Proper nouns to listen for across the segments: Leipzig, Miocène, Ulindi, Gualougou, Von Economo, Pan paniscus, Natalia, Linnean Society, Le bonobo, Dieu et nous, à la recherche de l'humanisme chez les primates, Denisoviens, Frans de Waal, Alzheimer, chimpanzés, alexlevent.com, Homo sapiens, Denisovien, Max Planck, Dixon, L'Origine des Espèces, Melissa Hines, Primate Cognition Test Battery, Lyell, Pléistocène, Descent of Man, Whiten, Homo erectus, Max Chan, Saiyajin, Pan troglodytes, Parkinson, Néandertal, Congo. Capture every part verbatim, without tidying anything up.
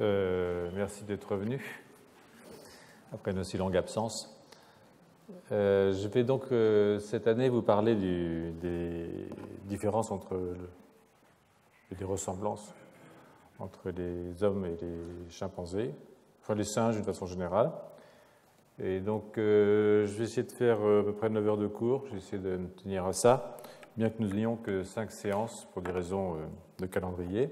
Euh, merci d'être venu après une aussi longue absence. Euh, je vais donc euh, cette année vous parler du, des différences entre le, des ressemblances entre les hommes et les chimpanzés, enfin les singes d'une façon générale. Et donc euh, je vais essayer de faire euh, à peu près neuf heures de cours, j'essaie de me tenir à ça, bien que nous n'ayons que cinq séances pour des raisons euh, de calendrier.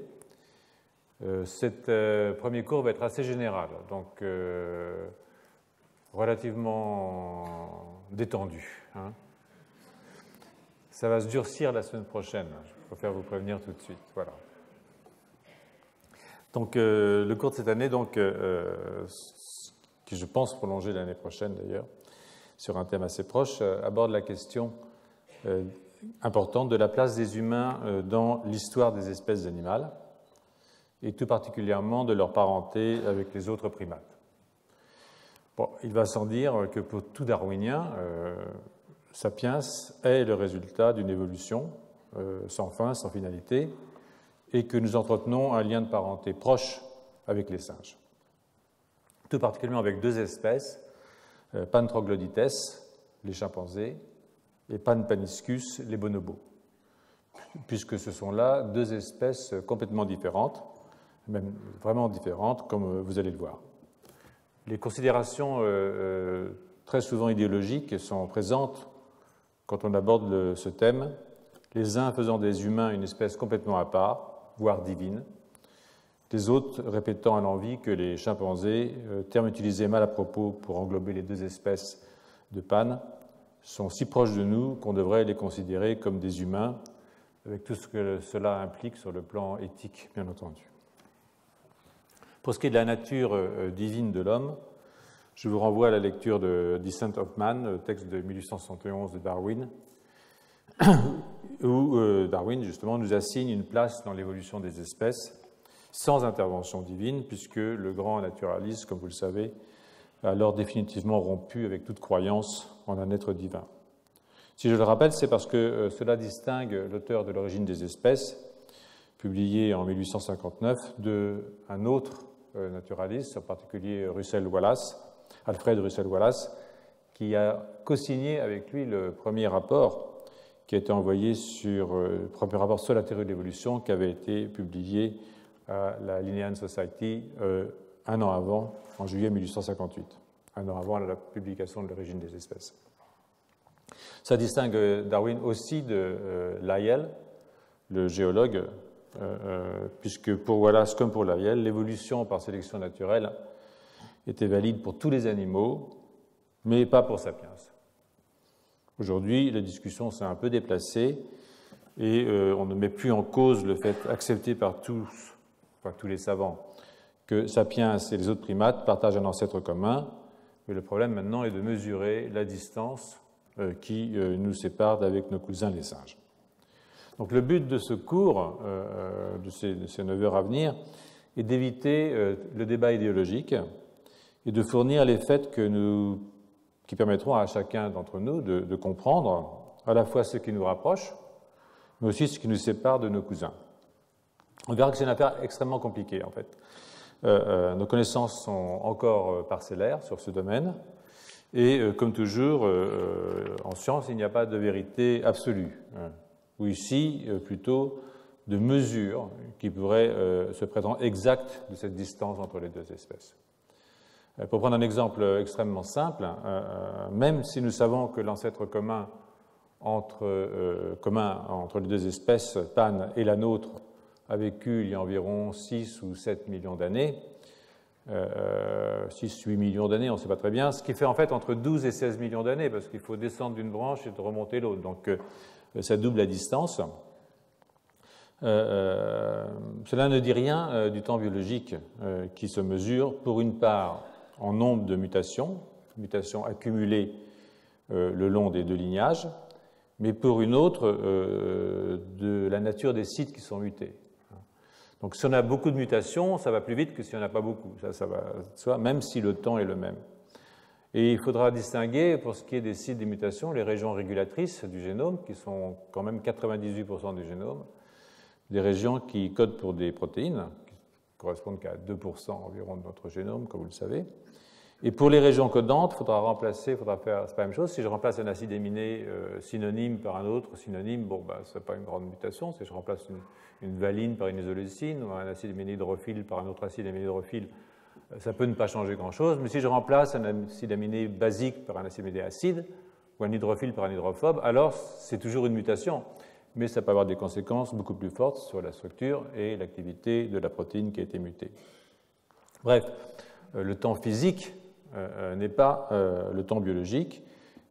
Euh, cet euh, premier cours va être assez général, donc euh, relativement détendu, hein. Ça va se durcir la semaine prochaine, je préfère vous prévenir tout de suite. Voilà. Donc euh, le cours de cette année, donc, euh, qui je pense prolonger l'année prochaine d'ailleurs, sur un thème assez proche, euh, aborde la question euh, importante de la place des humains euh, dans l'histoire des espèces animales, et tout particulièrement de leur parenté avec les autres primates. Bon, il va sans dire que pour tout darwinien, euh, Sapiens est le résultat d'une évolution euh, sans fin, sans finalité, et que nous entretenons un lien de parenté proche avec les singes. Tout particulièrement avec deux espèces, euh, Pan troglodytes, les chimpanzés, et Pan paniscus, les bonobos, puisque ce sont là deux espèces complètement différentes, même vraiment différentes, comme vous allez le voir. Les considérations euh, très souvent idéologiques sont présentes quand on aborde le, ce thème, les uns faisant des humains une espèce complètement à part, voire divine, les autres répétant à l'envi que les chimpanzés, euh, terme utilisé mal à propos pour englober les deux espèces de Pan, sont si proches de nous qu'on devrait les considérer comme des humains, avec tout ce que cela implique sur le plan éthique, bien entendu. Pour ce qui est de la nature euh, divine de l'homme, je vous renvoie à la lecture de Descent of Man, texte de mille huit cent soixante et onze de Darwin, où euh, Darwin, justement, nous assigne une place dans l'évolution des espèces sans intervention divine, puisque le grand naturaliste, comme vous le savez, a alors définitivement rompu avec toute croyance en un être divin. Si je le rappelle, c'est parce que euh, cela distingue l'auteur de L'Origine des Espèces, publié en mille huit cent cinquante-neuf, d'un autre euh, naturaliste, en particulier Russell Wallace, Alfred Russell Wallace, qui a co-signé avec lui le premier rapport qui a été envoyé sur euh, le premier rapport sur la théorie de l'évolution qui avait été publié à la Linnean Society euh, un an avant, en juillet mille huit cent cinquante-huit, un an avant la publication de L'Origine des Espèces. Ça distingue Darwin aussi de euh, Lyell, le géologue, Euh, euh, puisque pour Wallace comme pour Lyell, l'évolution par sélection naturelle était valide pour tous les animaux, mais pas pour Sapiens. Aujourd'hui, la discussion s'est un peu déplacée et euh, on ne met plus en cause le fait accepté par tous, par tous les savants, que Sapiens et les autres primates partagent un ancêtre commun, mais le problème maintenant est de mesurer la distance euh, qui euh, nous sépare d'avec nos cousins les singes. Donc le but de ce cours, euh, de ces, de ces neuf heures à venir, est d'éviter euh, le débat idéologique et de fournir les faits que nous, qui permettront à chacun d'entre nous de, de comprendre à la fois ce qui nous rapproche, mais aussi ce qui nous sépare de nos cousins. On verra que c'est une affaire extrêmement compliquée en fait. Euh, euh, nos connaissances sont encore parcellaires sur ce domaine et euh, comme toujours, euh, en science, il n'y a pas de vérité absolue. Hein. Ou ici euh, plutôt de mesures qui pourraient euh, se prétendre exactes de cette distance entre les deux espèces. Euh, pour prendre un exemple extrêmement simple, euh, même si nous savons que l'ancêtre commun entre, euh, commun entre les deux espèces, Pan et la nôtre, a vécu il y a environ six ou sept millions d'années, euh, six à huit millions d'années, on ne sait pas très bien, ce qui fait en fait entre douze et seize millions d'années, parce qu'il faut descendre d'une branche et de remonter l'autre. Donc, euh, ça double la distance. Euh, cela ne dit rien euh, du temps biologique euh, qui se mesure, pour une part, en nombre de mutations, mutations accumulées euh, le long des deux lignages, mais pour une autre, euh, de la nature des sites qui sont mutés. Donc si on a beaucoup de mutations, ça va plus vite que si on n'a pas beaucoup, ça, ça va de soi, même si le temps est le même. Et il faudra distinguer, pour ce qui est des sites des mutations, les régions régulatrices du génome, qui sont quand même quatre-vingt-dix-huit pour cent du génome, des régions qui codent pour des protéines, qui correspondent qu'à deux pour cent environ de notre génome, comme vous le savez. Et pour les régions codantes, il faudra remplacer, faudra faire, c'est pas la même chose, si je remplace un acide aminé euh, synonyme par un autre synonyme, bon, ben, ce n'est pas une grande mutation. Si je remplace une, une valine par une isoleucine, ou un acide aminé hydrophile par un autre acide aminé hydrophile, ça peut ne pas changer grand-chose. Mais si je remplace un acide aminé basique par un acide aminé acide, ou un hydrophile par un hydrophobe, alors c'est toujours une mutation. Mais ça peut avoir des conséquences beaucoup plus fortes sur la structure et l'activité de la protéine qui a été mutée. Bref, euh, le temps physique n'est pas euh, le temps biologique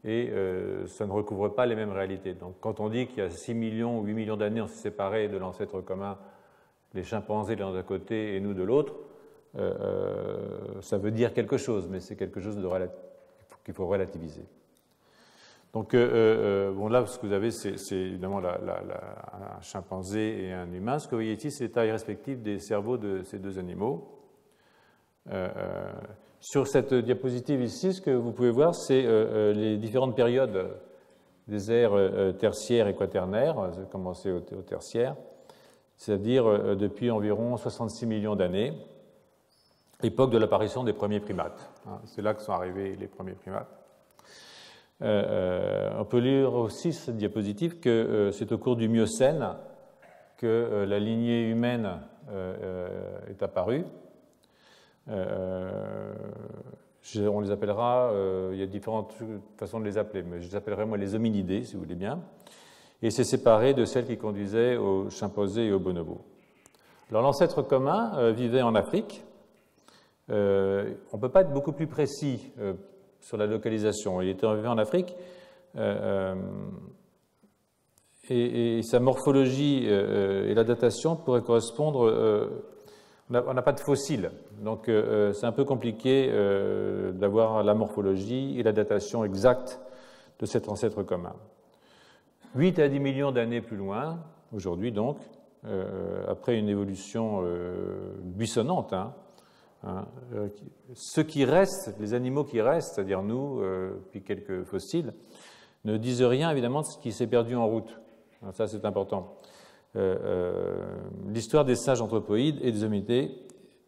et euh, ça ne recouvre pas les mêmes réalités. Donc quand on dit qu'il y a six millions ou huit millions d'années on s'est séparés de l'ancêtre commun, les chimpanzés l'un d'un côté et nous de l'autre, euh, ça veut dire quelque chose, mais c'est quelque chose qu'il faut relativiser. Donc euh, euh, bon, là ce que vous avez c'est évidemment la, la, la, un chimpanzé et un humain. Ce que vous voyez ici c'est les tailles respectives des cerveaux de ces deux animaux. Euh, euh, Sur cette diapositive ici, ce que vous pouvez voir, c'est euh, les différentes périodes des ères euh, tertiaires et quaternaires, ça a commencé au, au tertiaire, c'est-à-dire euh, depuis environ soixante-six millions d'années, époque de l'apparition des premiers primates. Hein, c'est là que sont arrivés les premiers primates. Euh, on peut lire aussi cette diapositive que euh, c'est au cours du Miocène que euh, la lignée humaine euh, est apparue. Euh, on les appellera, euh, il y a différentes façons de les appeler, mais je les appellerai moi les hominidés, si vous voulez bien, et c'est séparé de celles qui conduisaient aux chimpanzés et aux bonobos. Alors l'ancêtre commun euh, vivait en Afrique, euh, on ne peut pas être beaucoup plus précis euh, sur la localisation, il était arrivé en Afrique, euh, euh, et, et sa morphologie euh, et la datation pourraient correspondre... Euh, On n'a pas de fossiles, donc euh, c'est un peu compliqué euh, d'avoir la morphologie et la datation exacte de cet ancêtre commun. huit à dix millions d'années plus loin, aujourd'hui donc, euh, après une évolution euh, buissonnante, hein, hein, euh, ceux qui restent, les animaux qui restent, c'est-à-dire nous, euh, puis quelques fossiles, ne disent rien évidemment de ce qui s'est perdu en route. Alors, ça c'est important. Euh, euh, l'histoire des singes anthropoïdes et des hominidés,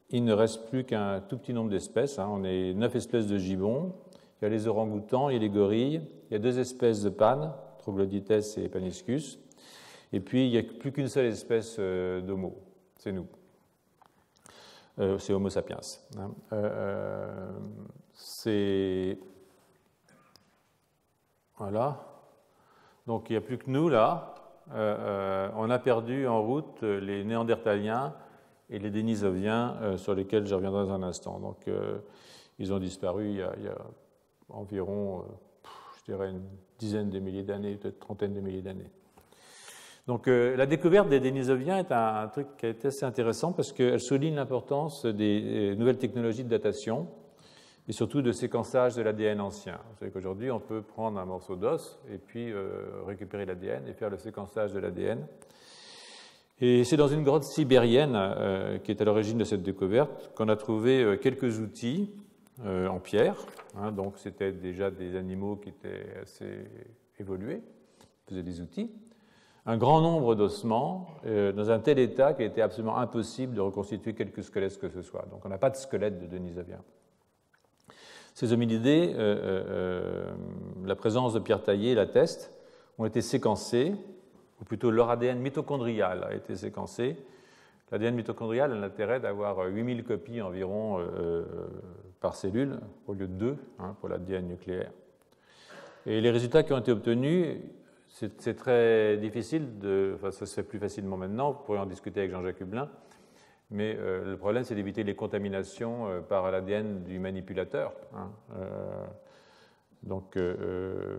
il ne reste plus qu'un tout petit nombre d'espèces. Hein. On est neuf espèces de gibbons, il y a les orangs-outans, il y a les gorilles, il y a deux espèces de Pan, troglodytes et paniscus, et puis il n'y a plus qu'une seule espèce euh, d'homo, c'est nous. Euh, c'est Homo sapiens. Hein. Euh, euh, c'est... Voilà. Donc il n'y a plus que nous, là. Euh, euh, on a perdu en route les néandertaliens et les Denisoviens euh, sur lesquels je reviendrai dans un instant. Donc, euh, ils ont disparu il y a, il y a environ, euh, je dirais, une dizaine de milliers d'années, peut-être trentaine de milliers d'années. Donc, euh, la découverte des Denisoviens est un, un truc qui est assez intéressant parce qu'elle souligne l'importance des nouvelles technologies de datation et surtout de séquençage de l'A D N ancien. Vous savez qu'aujourd'hui, on peut prendre un morceau d'os et puis euh, récupérer l'A D N et faire le séquençage de l'A D N. Et c'est dans une grotte sibérienne euh, qui est à l'origine de cette découverte qu'on a trouvé euh, quelques outils euh, en pierre. Hein, donc c'était déjà des animaux qui étaient assez évolués, faisaient des outils. Un grand nombre d'ossements euh, dans un tel état qu'il était absolument impossible de reconstituer quelque squelette que ce soit. Donc on n'a pas de squelette de Denisovien. Ces hominidés, euh, euh, la présence de pierres taillées l'atteste, ont été séquencés, ou plutôt leur A D N mitochondrial a été séquencé. L'A D N mitochondrial a l'intérêt d'avoir huit mille copies environ euh, par cellule, au lieu de deux hein, pour l'A D N nucléaire. Et les résultats qui ont été obtenus, c'est très difficile, de, enfin ça se fait plus facilement maintenant, vous pourrez en discuter avec Jean-Jacques Hublin, mais euh, le problème, c'est d'éviter les contaminations euh, par l'A D N du manipulateur. Hein. Euh, donc, euh,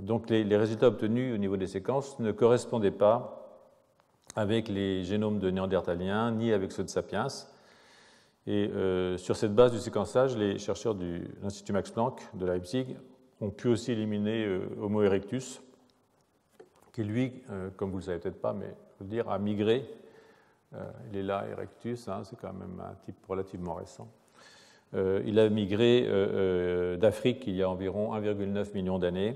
donc les, les résultats obtenus au niveau des séquences ne correspondaient pas avec les génomes de néandertaliens, ni avec ceux de sapiens. Et euh, sur cette base du séquençage, les chercheurs de l'Institut Max Planck de Leipzig ont pu aussi éliminer euh, Homo erectus, qui lui, euh, comme vous ne le savez peut-être pas, mais je veux dire, a migré. Euh, il est là, Erectus, hein, c'est quand même un type relativement récent. Euh, il a migré euh, euh, d'Afrique il y a environ un virgule neuf million d'années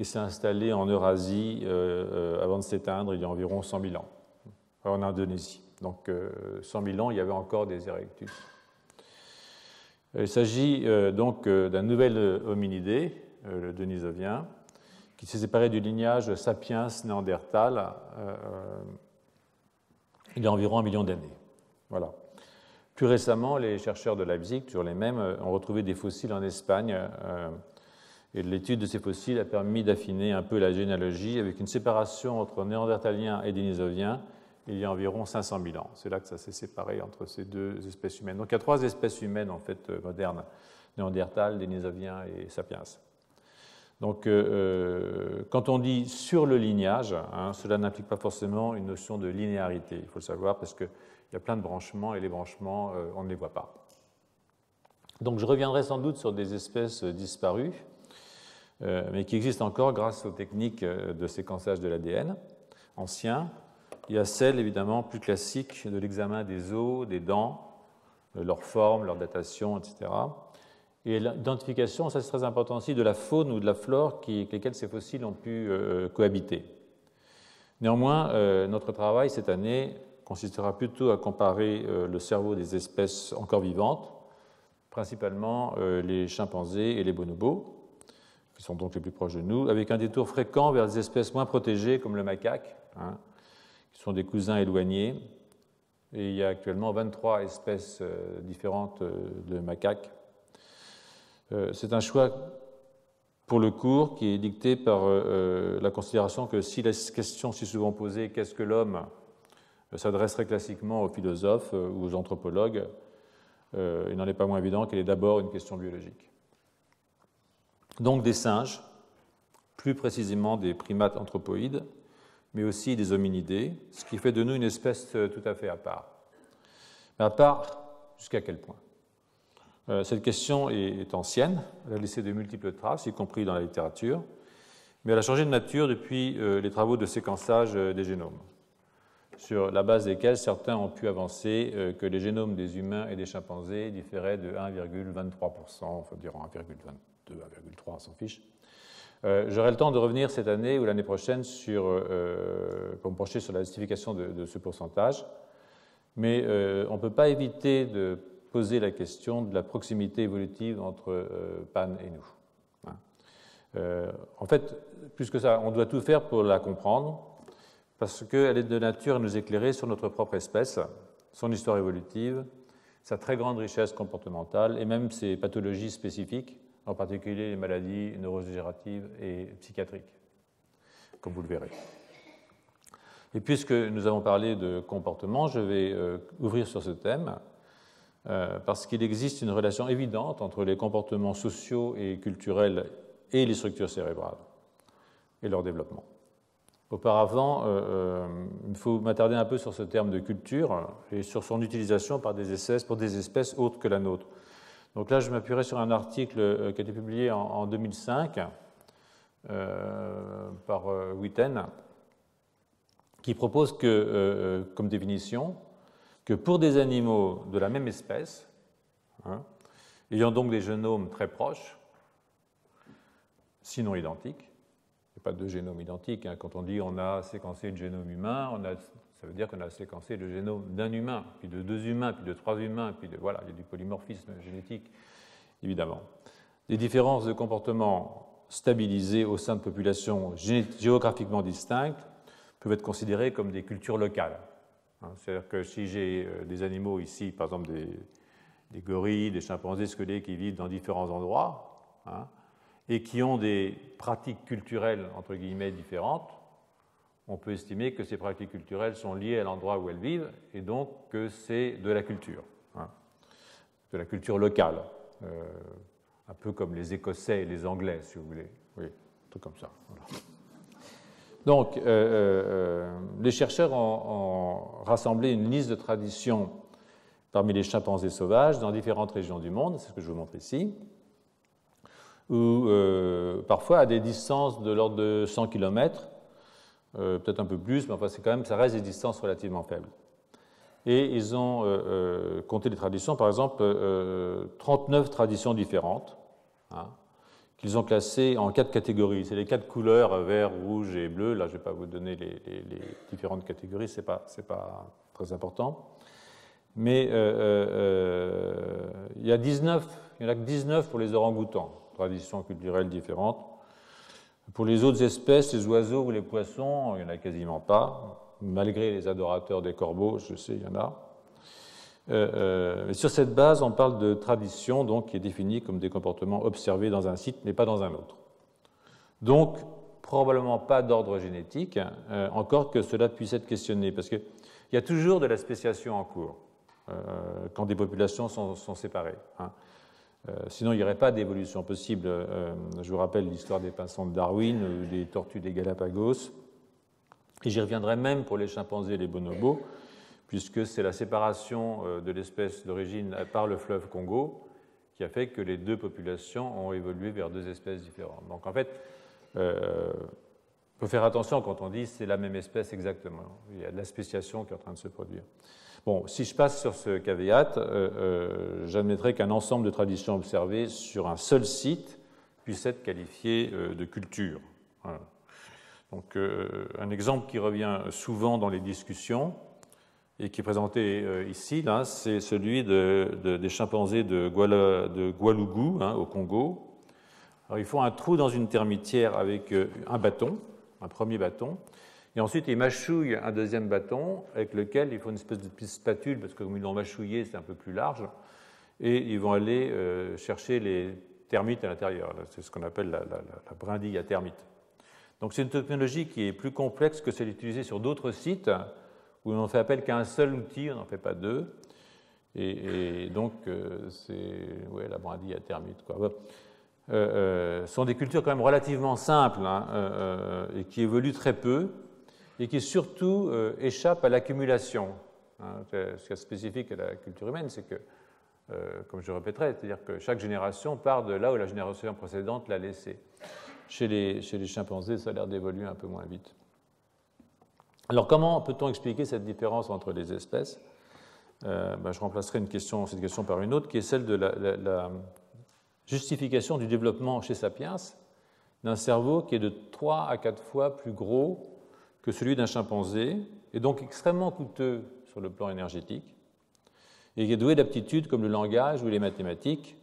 et s'est installé en Eurasie euh, euh, avant de s'éteindre il y a environ cent mille ans, en Indonésie. Donc, euh, cent mille ans, il y avait encore des Erectus. Il s'agit euh, donc euh, d'un nouvel hominidé, euh, le Denisovien, qui s'est séparé du lignage sapiens-néandertal euh, il y a environ un million d'années. Voilà. Plus récemment, les chercheurs de Leipzig, toujours les mêmes, ont retrouvé des fossiles en Espagne. Euh, et l'étude de ces fossiles a permis d'affiner un peu la généalogie avec une séparation entre néandertaliens et Denisoviens il y a environ cinq cent mille ans. C'est là que ça s'est séparé entre ces deux espèces humaines. Donc il y a trois espèces humaines en fait modernes, néandertal, Denisoviens et sapiens. Donc euh, quand on dit sur le lignage, hein, cela n'implique pas forcément une notion de linéarité, il faut le savoir, parce qu'il y a plein de branchements et les branchements, euh, on ne les voit pas. Donc je reviendrai sans doute sur des espèces disparues, euh, mais qui existent encore grâce aux techniques de séquençage de l'A D N anciens. Il y a celle, évidemment, plus classique de l'examen des os, des dents, de leur forme, leur datation, et cetera. Et l'identification, ça c'est très important aussi, de la faune ou de la flore qui, avec lesquelles ces fossiles ont pu euh, cohabiter. Néanmoins, euh, notre travail cette année consistera plutôt à comparer euh, le cerveau des espèces encore vivantes, principalement euh, les chimpanzés et les bonobos, qui sont donc les plus proches de nous, avec un détour fréquent vers des espèces moins protégées comme le macaque, hein, sont des cousins éloignés, et il y a actuellement vingt-trois espèces différentes de macaques. C'est un choix pour le cours qui est dicté par la considération que si la question si souvent posée « qu'est-ce que l'homme ?» s'adresserait classiquement aux philosophes ou aux anthropologues, il n'en est pas moins évident qu'elle est d'abord une question biologique. Donc des singes, plus précisément des primates anthropoïdes, mais aussi des hominidés, ce qui fait de nous une espèce tout à fait à part. Mais à part, jusqu'à quel point? euh, Cette question est, est ancienne, elle a laissé de multiples traces, y compris dans la littérature, mais elle a changé de nature depuis euh, les travaux de séquençage euh, des génomes, sur la base desquels certains ont pu avancer euh, que les génomes des humains et des chimpanzés différaient de un virgule vingt-trois pour cent, enfin dire un virgule vingt-deux, un virgule trois, on s'en fiche. Euh, J'aurai le temps de revenir cette année ou l'année prochaine sur, euh, pour me pencher sur la justification de, de ce pourcentage, mais euh, on ne peut pas éviter de poser la question de la proximité évolutive entre euh, Pan et nous. Hein. Euh, en fait, plus que ça, on doit tout faire pour la comprendre, parce qu'elle est de nature à nous éclairer sur notre propre espèce, son histoire évolutive, sa très grande richesse comportementale et même ses pathologies spécifiques, en particulier les maladies neurodégénératives et psychiatriques, comme vous le verrez. Et puisque nous avons parlé de comportement, je vais euh, ouvrir sur ce thème, euh, parce qu'il existe une relation évidente entre les comportements sociaux et culturels et les structures cérébrales, et leur développement. Auparavant, euh, euh, il faut m'attarder un peu sur ce terme de culture, et sur son utilisation par des espèces, pour des espèces autres que la nôtre. Donc là, je m'appuierai sur un article qui a été publié en deux mille cinq euh, par Whiten, qui propose que, euh, comme définition, que pour des animaux de la même espèce, hein, ayant donc des génomes très proches, sinon identiques, il n'y a pas de génome identique, hein, quand on dit on a séquencé le génome humain, on a, ça veut dire qu'on a séquencé le génome d'un humain, puis de deux humains, puis de trois humains, puis de, voilà, il y a du polymorphisme génétique, évidemment. Des différences de comportement stabilisées au sein de populations géographiquement distinctes peuvent être considérées comme des cultures locales. C'est-à-dire que si j'ai des animaux ici, par exemple des, des gorilles, des chimpanzés squelés qui vivent dans différents endroits, hein, et qui ont des pratiques culturelles, entre guillemets, différentes, on peut estimer que ces pratiques culturelles sont liées à l'endroit où elles vivent et donc que c'est de la culture, hein, de la culture locale, euh, un peu comme les Écossais et les Anglais, si vous voulez, oui, un truc comme ça. Voilà. Donc, euh, euh, les chercheurs ont, ont rassemblé une liste de traditions parmi les chimpanzés sauvages dans différentes régions du monde, c'est ce que je vous montre ici, où euh, parfois à des distances de l'ordre de cent kilomètres, Euh, peut-être un peu plus, mais enfin, c'est quand même, ça reste des distances relativement faibles. Et ils ont euh, euh, compté les traditions, par exemple, euh, trente-neuf traditions différentes, hein, qu'ils ont classés en quatre catégories. C'est les quatre couleurs, vert, rouge et bleu. Là, je ne vais pas vous donner les, les, les différentes catégories, ce n'est pas, c'est pas très important. Mais euh, euh, il y a dix-neuf, il n'y en a que dix-neuf pour les orang-outans, traditions culturelles différentes. Pour les autres espèces, les oiseaux ou les poissons, il n'y en a quasiment pas, malgré les adorateurs des corbeaux, je sais, il y en a. Euh, euh, et sur cette base, on parle de tradition, donc, qui est définie comme des comportements observés dans un site, mais pas dans un autre. Donc, probablement pas d'ordre génétique, euh, encore que cela puisse être questionné, parce qu'il y a toujours de la spéciation en cours, euh, quand des populations sont, sont séparées. Hein. Euh, sinon, il n'y aurait pas d'évolution possible. Euh, je vous rappelle l'histoire des pinsons de Darwin, ou des tortues des Galapagos, et j'y reviendrai même pour les chimpanzés et les bonobos, puisque c'est la séparation de l'espèce d'origine par le fleuve Congo qui a fait que les deux populations ont évolué vers deux espèces différentes. Donc en fait, il euh, faut faire attention quand on dit c'est la même espèce exactement. Il y a de la spéciation qui est en train de se produire. Bon, si je passe sur ce caveat, euh, euh, j'admettrai qu'un ensemble de traditions observées sur un seul site puisse être qualifié euh, de culture. Voilà. Donc euh, un exemple qui revient souvent dans les discussions, et qui est présenté euh, ici, c'est celui de, de, des chimpanzés de, Guala, de Gualougou, hein, au Congo. Alors, ils font un trou dans une termitière avec euh, un bâton, un premier bâton, et ensuite ils mâchouillent un deuxième bâton avec lequel ils font une espèce de petite spatule, parce que comme ils l'ont mâchouillé, c'est un peu plus large, et ils vont aller euh, chercher les termites à l'intérieur. C'est ce qu'on appelle la, la, la brindille à termites. Donc c'est une technologie qui est plus complexe que celle utilisée sur d'autres sites, où on n'en fait appel qu'à un seul outil, on n'en fait pas deux. Et, et donc, euh, c'est ouais, la brindille à termites. Quoi. Euh, euh, ce sont des cultures quand même relativement simples, hein, euh, et qui évoluent très peu, et qui surtout euh, échappent à l'accumulation. Hein. Ce qui est spécifique à la culture humaine, c'est que, euh, comme je répéterai, c'est-à-dire que chaque génération part de là où la génération précédente l'a laissée. Chez les, chez les chimpanzés, ça a l'air d'évoluer un peu moins vite. Alors, comment peut-on expliquer cette différence entre les espèces ? euh, ben, Je remplacerai une question, cette question par une autre, qui est celle de la, la, la justification du développement chez Sapiens d'un cerveau qui est de trois à quatre fois plus gros que celui d'un chimpanzé, et donc extrêmement coûteux sur le plan énergétique, et qui est doué d'aptitudes comme le langage ou les mathématiques,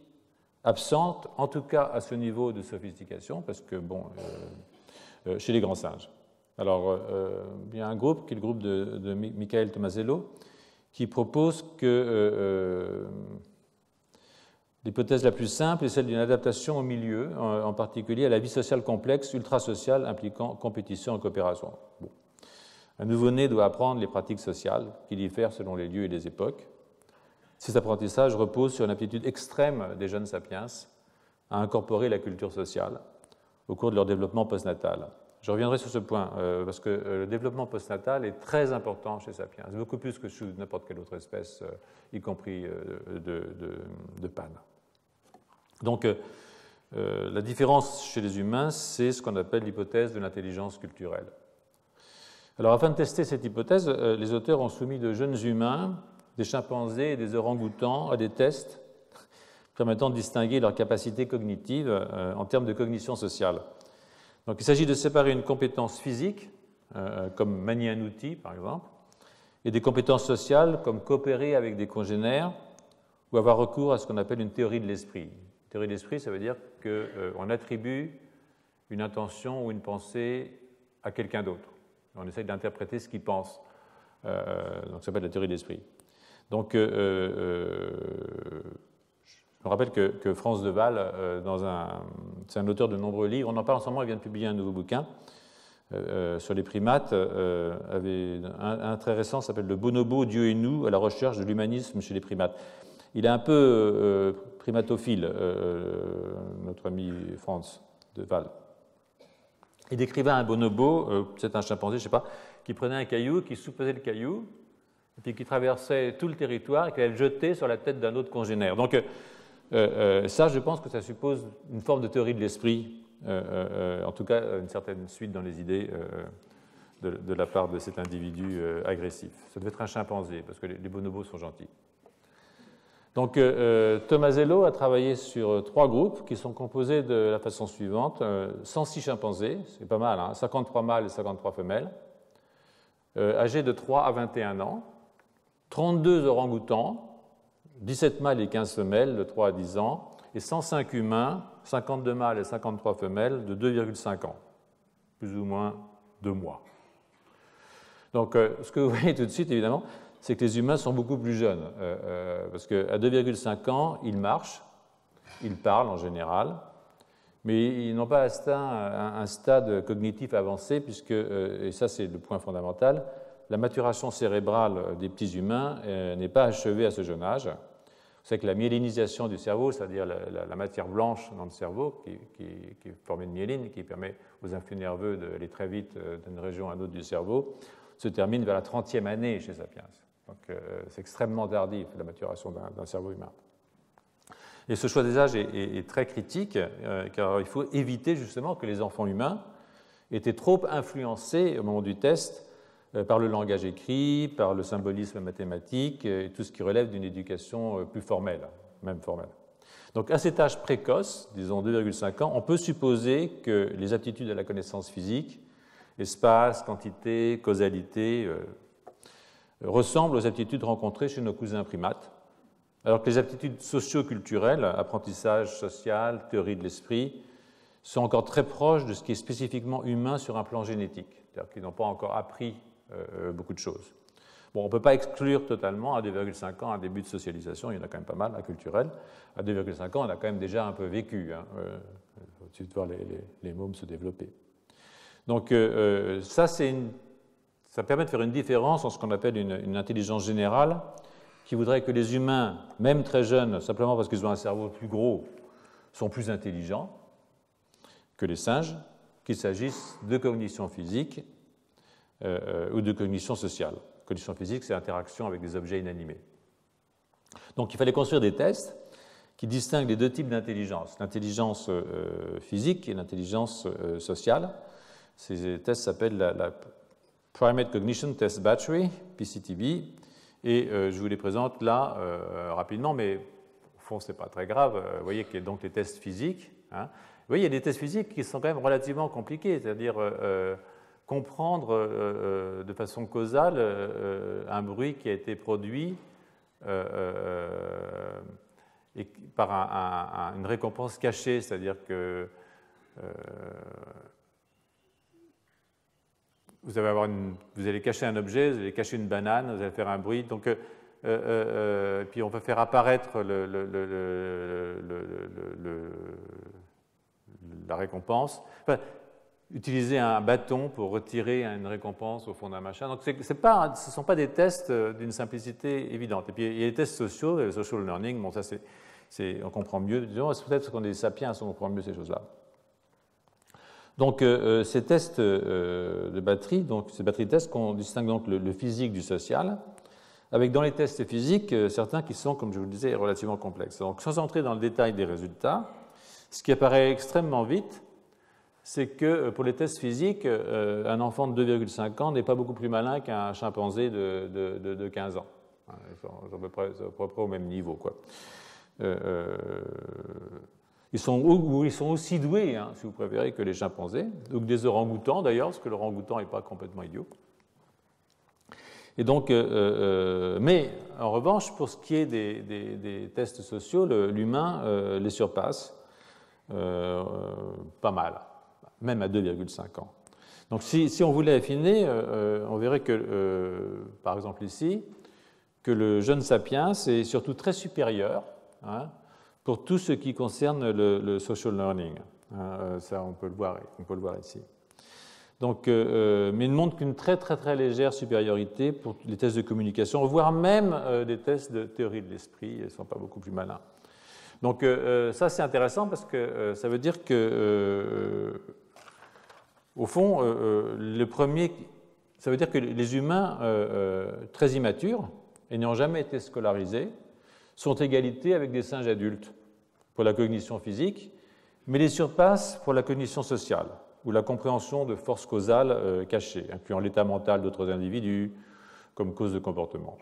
absentes, en tout cas à ce niveau de sophistication, parce que, bon, euh, euh, chez les grands singes. Alors, euh, il y a un groupe, qui est le groupe de, de Michael Tomasello, qui propose que euh, l'hypothèse la plus simple est celle d'une adaptation au milieu, en, en particulier à la vie sociale complexe, ultrasociale, impliquant compétition et coopération. Bon. Un nouveau-né doit apprendre les pratiques sociales, qui diffèrent selon les lieux et les époques. Cet apprentissage repose sur une aptitude extrême des jeunes sapiens à incorporer la culture sociale au cours de leur développement postnatal. Je reviendrai sur ce point, euh, parce que euh, le développement postnatal est très important chez Sapiens, beaucoup plus que chez n'importe quelle autre espèce, euh, y compris euh, de, de, de Pan. Donc, euh, euh, la différence chez les humains, c'est ce qu'on appelle l'hypothèse de l'intelligence culturelle. Alors, afin de tester cette hypothèse, euh, les auteurs ont soumis de jeunes humains, des chimpanzés et des orang-outans à des tests permettant de distinguer leurs capacités cognitives euh, en termes de cognition sociale. Donc, il s'agit de séparer une compétence physique, euh, comme manier un outil, par exemple, et des compétences sociales, comme coopérer avec des congénères ou avoir recours à ce qu'on appelle une théorie de l'esprit. Une théorie de l'esprit, ça veut dire qu'on euh, attribue une intention ou une pensée à quelqu'un d'autre. On essaye d'interpréter ce qu'il pense. Euh, donc, ça s'appelle la théorie de l'esprit. Donc, euh, euh, je me rappelle que, que Frans de Waal, euh, c'est un auteur de nombreux livres, on en parle en ce moment, il vient de publier un nouveau bouquin euh, sur les primates, euh, avait un, un très récent s'appelle Le bonobo, Dieu et nous, à la recherche de l'humanisme chez les primates. Il est un peu euh, primatophile, euh, notre ami Frans de Waal. Il décrivait un bonobo, euh, c'est un chimpanzé, je ne sais pas, qui prenait un caillou, qui soupesait le caillou, et puis qui traversait tout le territoire et qui allait le jeter sur la tête d'un autre congénère. Donc, euh, Euh, euh, ça, je pense que ça suppose une forme de théorie de l'esprit, euh, euh, en tout cas une certaine suite dans les idées euh, de, de la part de cet individu euh, agressif. Ça devait être un chimpanzé, parce que les, les bonobos sont gentils. Donc, euh, Tomasello a travaillé sur trois groupes qui sont composés de la façon suivante. Euh, cent six chimpanzés, c'est pas mal, hein, cinquante-trois mâles et cinquante-trois femelles, euh, âgés de trois à vingt et un ans, trente-deux orang-outans, dix-sept mâles et quinze femelles de trois à dix ans, et cent cinq humains, cinquante-deux mâles et cinquante-trois femelles de deux virgule cinq ans, plus ou moins deux mois. Donc, euh, ce que vous voyez tout de suite, évidemment, c'est que les humains sont beaucoup plus jeunes, euh, euh, parce qu'à deux virgule cinq ans, ils marchent, ils parlent en général, mais ils n'ont pas atteint un, un stade cognitif avancé, puisque, euh, et ça c'est le point fondamental, la maturation cérébrale des petits humains euh, n'est pas achevée à ce jeune âge. Vous savez que la myélinisation du cerveau, c'est-à-dire la, la, la matière blanche dans le cerveau, qui, qui, qui est formée de myéline, qui permet aux influx nerveux d'aller très vite euh, d'une région à l'autre du cerveau, se termine vers la trentième année chez Sapiens. Donc, euh, c'est extrêmement tardif, la maturation d'un cerveau humain. Et ce choix des âges est, est, est très critique, euh, car il faut éviter justement que les enfants humains étaient trop influencés au moment du test euh, par le langage écrit, par le symbolisme mathématique, euh, et tout ce qui relève d'une éducation euh, plus formelle, même formelle. Donc, à cet âge précoce, disons deux virgule cinq ans, on peut supposer que les aptitudes à la connaissance physique, espace, quantité, causalité... Euh, ressemblent aux aptitudes rencontrées chez nos cousins primates, alors que les aptitudes socio-culturelles, apprentissage social, théorie de l'esprit, sont encore très proches de ce qui est spécifiquement humain sur un plan génétique, c'est-à-dire qu'ils n'ont pas encore appris euh, beaucoup de choses. Bon, on ne peut pas exclure totalement à deux virgule cinq ans un début de socialisation, il y en a quand même pas mal, à culturel. À deux virgule cinq ans, on a quand même déjà un peu vécu, hein, euh, il faut tout de suite voir les, les, les mômes se développer. Donc euh, ça, c'est une... Ça permet de faire une différence en ce qu'on appelle une, une intelligence générale qui voudrait que les humains, même très jeunes, simplement parce qu'ils ont un cerveau plus gros, sont plus intelligents que les singes, qu'il s'agisse de cognition physique euh, ou de cognition sociale. Cognition physique, c'est l'interaction avec des objets inanimés. Donc il fallait construire des tests qui distinguent les deux types d'intelligence, l'intelligence euh, physique et l'intelligence euh, sociale. Ces tests s'appellent la... la Primate Cognition Test Battery, P C T B, et euh, je vous les présente là euh, rapidement, mais au fond, ce n'est pas très grave. Vous voyez qu'il y a donc les tests physiques. Hein. Vous voyez, il y a des tests physiques qui sont quand même relativement compliqués, c'est-à-dire euh, comprendre euh, de façon causale euh, un bruit qui a été produit euh, euh, et par un, un, un, une récompense cachée, c'est-à-dire que... Euh, Vous allez, avoir une, vous allez cacher un objet, vous allez cacher une banane, vous allez faire un bruit. Donc, euh, euh, euh, et puis on va faire apparaître le, le, le, le, le, le, la récompense. Enfin, utiliser un bâton pour retirer une récompense au fond d'un machin. Donc c'est, c'est pas, ce ne sont pas des tests d'une simplicité évidente. Et puis il y a les tests sociaux, le social learning, bon, ça, c'est, c'est, on comprend mieux. Peut-être parce qu'on est des sapiens, on comprend mieux ces choses-là. Donc, euh, ces tests euh, de batterie, donc ces batteries de tests qu'on distingue donc le, le physique du social, avec dans les tests physiques, euh, certains qui sont, comme je vous le disais, relativement complexes. Donc, sans entrer dans le détail des résultats, ce qui apparaît extrêmement vite, c'est que pour les tests physiques, euh, un enfant de deux virgule cinq ans n'est pas beaucoup plus malin qu'un chimpanzé de, de, de, de quinze ans. Ils sont à peu près, à peu près au même niveau, quoi. Euh, euh... Ils sont, ils sont aussi doués, hein, si vous préférez, que les chimpanzés, ou que des orang-outans d'ailleurs, parce que l'orang-outan n'est pas complètement idiot. Et donc, euh, euh, mais en revanche, pour ce qui est des, des, des tests sociaux, l'humain le, euh, les surpasse euh, pas mal, même à deux virgule cinq ans. Donc si, si on voulait affiner, euh, on verrait que, euh, par exemple ici, que le jeune sapiens est surtout très supérieur, hein, pour tout ce qui concerne le, le social learning. Hein, ça, on peut le voir, on peut le voir ici. Donc, euh, mais il ne montre qu'une très, très, très légère supériorité pour les tests de communication, voire même euh, des tests de théorie de l'esprit, ils ne sont pas beaucoup plus malins. Donc, euh, ça, c'est intéressant parce que euh, ça veut dire que, euh, au fond, euh, le premier, ça veut dire que les humains euh, très immatures et n'ayant jamais été scolarisés, sont égalités avec des singes adultes pour la cognition physique, mais les surpassent pour la cognition sociale, ou la compréhension de forces causales euh, cachées, incluant l'état mental d'autres individus comme cause de comportement.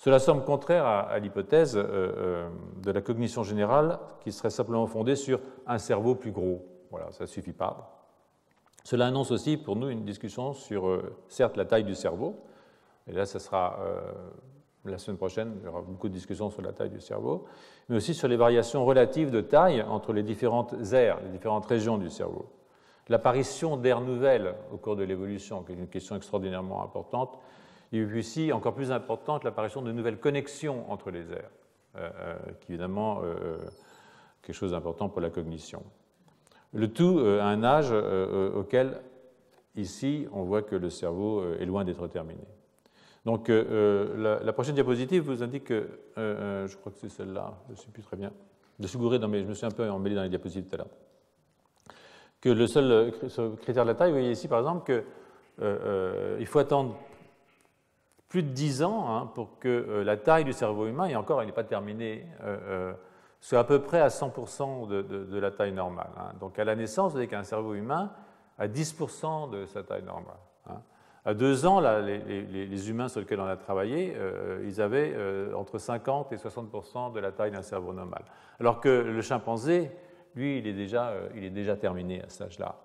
Cela semble contraire à, à l'hypothèse euh, de la cognition générale qui serait simplement fondée sur un cerveau plus gros. Voilà, ça ne suffit pas. Cela annonce aussi pour nous une discussion sur, euh, certes, la taille du cerveau. Et là, ça sera euh, la semaine prochaine, il y aura beaucoup de discussions sur la taille du cerveau, mais aussi sur les variations relatives de taille entre les différentes aires, les différentes régions du cerveau. L'apparition d'aires nouvelles au cours de l'évolution, qui est une question extraordinairement importante, et aussi, encore plus importante, l'apparition de nouvelles connexions entre les aires, euh, qui est évidemment euh, quelque chose d'important pour la cognition. Le tout euh, à un âge euh, auquel, ici, on voit que le cerveau est loin d'être terminé. Donc, euh, la, la prochaine diapositive vous indique que, euh, je crois que c'est celle-là, je ne sais plus très bien, je suis gouré dans mes, je me suis un peu emmêlé dans les diapositives tout à l'heure, que le seul critère de la taille, vous voyez ici par exemple qu'il euh, euh, faut attendre plus de dix ans hein, pour que euh, la taille du cerveau humain, et encore elle n'est pas terminée, euh, euh, soit à peu près à cent pour cent de, de, de la taille normale. Hein. Donc à la naissance, vous voyez qu'un cerveau humain a dix pour cent de sa taille normale. Hein. À deux ans, là, les, les, les humains sur lesquels on a travaillé, euh, ils avaient euh, entre cinquante et soixante pour cent de la taille d'un cerveau normal. Alors que le chimpanzé, lui, il est déjà, euh, il est déjà terminé à cet âge-là.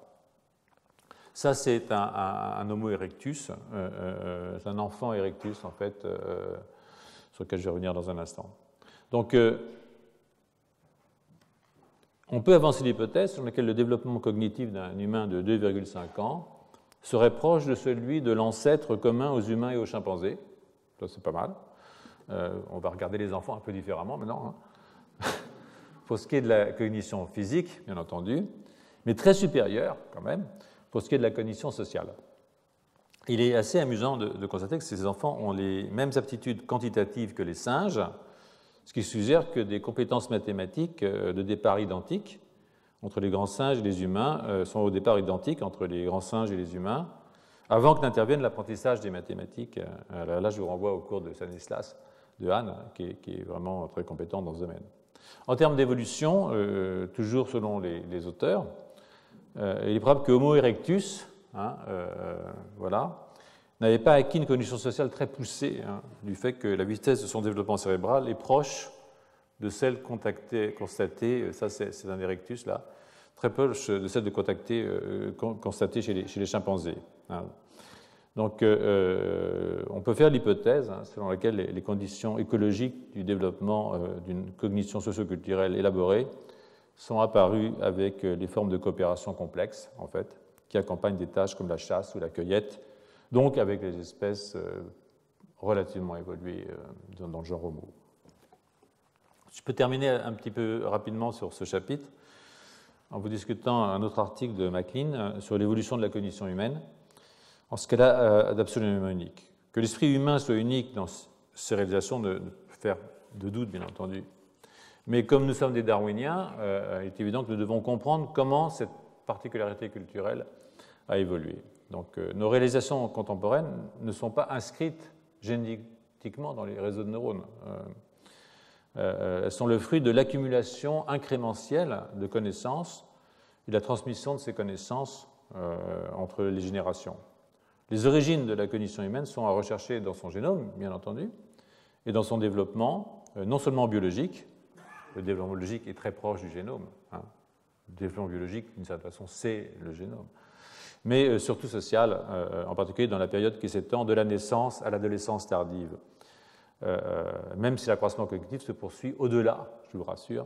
Ça, c'est un, un, un Homo erectus, euh, euh, c'est un enfant erectus, en fait, euh, sur lequel je vais revenir dans un instant. Donc, euh, on peut avancer l'hypothèse sur laquelle le développement cognitif d'un humain de deux virgule cinq ans serait proche de celui de l'ancêtre commun aux humains et aux chimpanzés. Ça, c'est pas mal. Euh, on va regarder les enfants un peu différemment maintenant. Hein. Pour ce qui est de la cognition physique, bien entendu, mais très supérieure, quand même, pour ce qui est de la cognition sociale. Il est assez amusant de, de constater que ces enfants ont les mêmes aptitudes quantitatives que les singes, ce qui suggère que des compétences mathématiques de départ identiques entre les grands singes et les humains euh, sont au départ identiques entre les grands singes et les humains, avant que n'intervienne l'apprentissage des mathématiques. Euh, là, je vous renvoie au cours de Stanislas de Hahn, qui est, qui est vraiment très compétent dans ce domaine. En termes d'évolution, euh, toujours selon les, les auteurs, euh, il est probable que Homo erectus, hein, euh, voilà, n'avait pas acquis une cognition sociale très poussée, hein, du fait que la vitesse de son développement cérébral est proche de celle constatée, ça c'est un erectus là, très peu de celle de contacter, euh, constatée chez les, chez les chimpanzés. Hein. Donc euh, on peut faire l'hypothèse hein, selon laquelle les, les conditions écologiques du développement euh, d'une cognition socioculturelle élaborée sont apparues avec les formes de coopération complexes, en fait, qui accompagnent des tâches comme la chasse ou la cueillette, donc avec les espèces euh, relativement évoluées euh, dans le genre Homo. Je peux terminer un petit peu rapidement sur ce chapitre en vous discutant un autre article de MacLean sur l'évolution de la cognition humaine en ce qu'elle a d'absolument unique. Que l'esprit humain soit unique dans ses réalisations ne fait de doute, bien entendu. Mais comme nous sommes des darwiniens, euh, il est évident que nous devons comprendre comment cette particularité culturelle a évolué. Donc euh, nos réalisations contemporaines ne sont pas inscrites génétiquement dans les réseaux de neurones. Euh, Euh, elles sont le fruit de l'accumulation incrémentielle de connaissances et de la transmission de ces connaissances euh, entre les générations. Les origines de la cognition humaine sont à rechercher dans son génome, bien entendu, et dans son développement, euh, non seulement biologique, le développement biologique est très proche du génome, hein. Le développement biologique, d'une certaine façon, c'est le génome, mais euh, surtout social, euh, en particulier dans la période qui s'étend de la naissance à l'adolescence tardive. Euh, même si l'accroissement cognitif se poursuit au-delà, je vous rassure,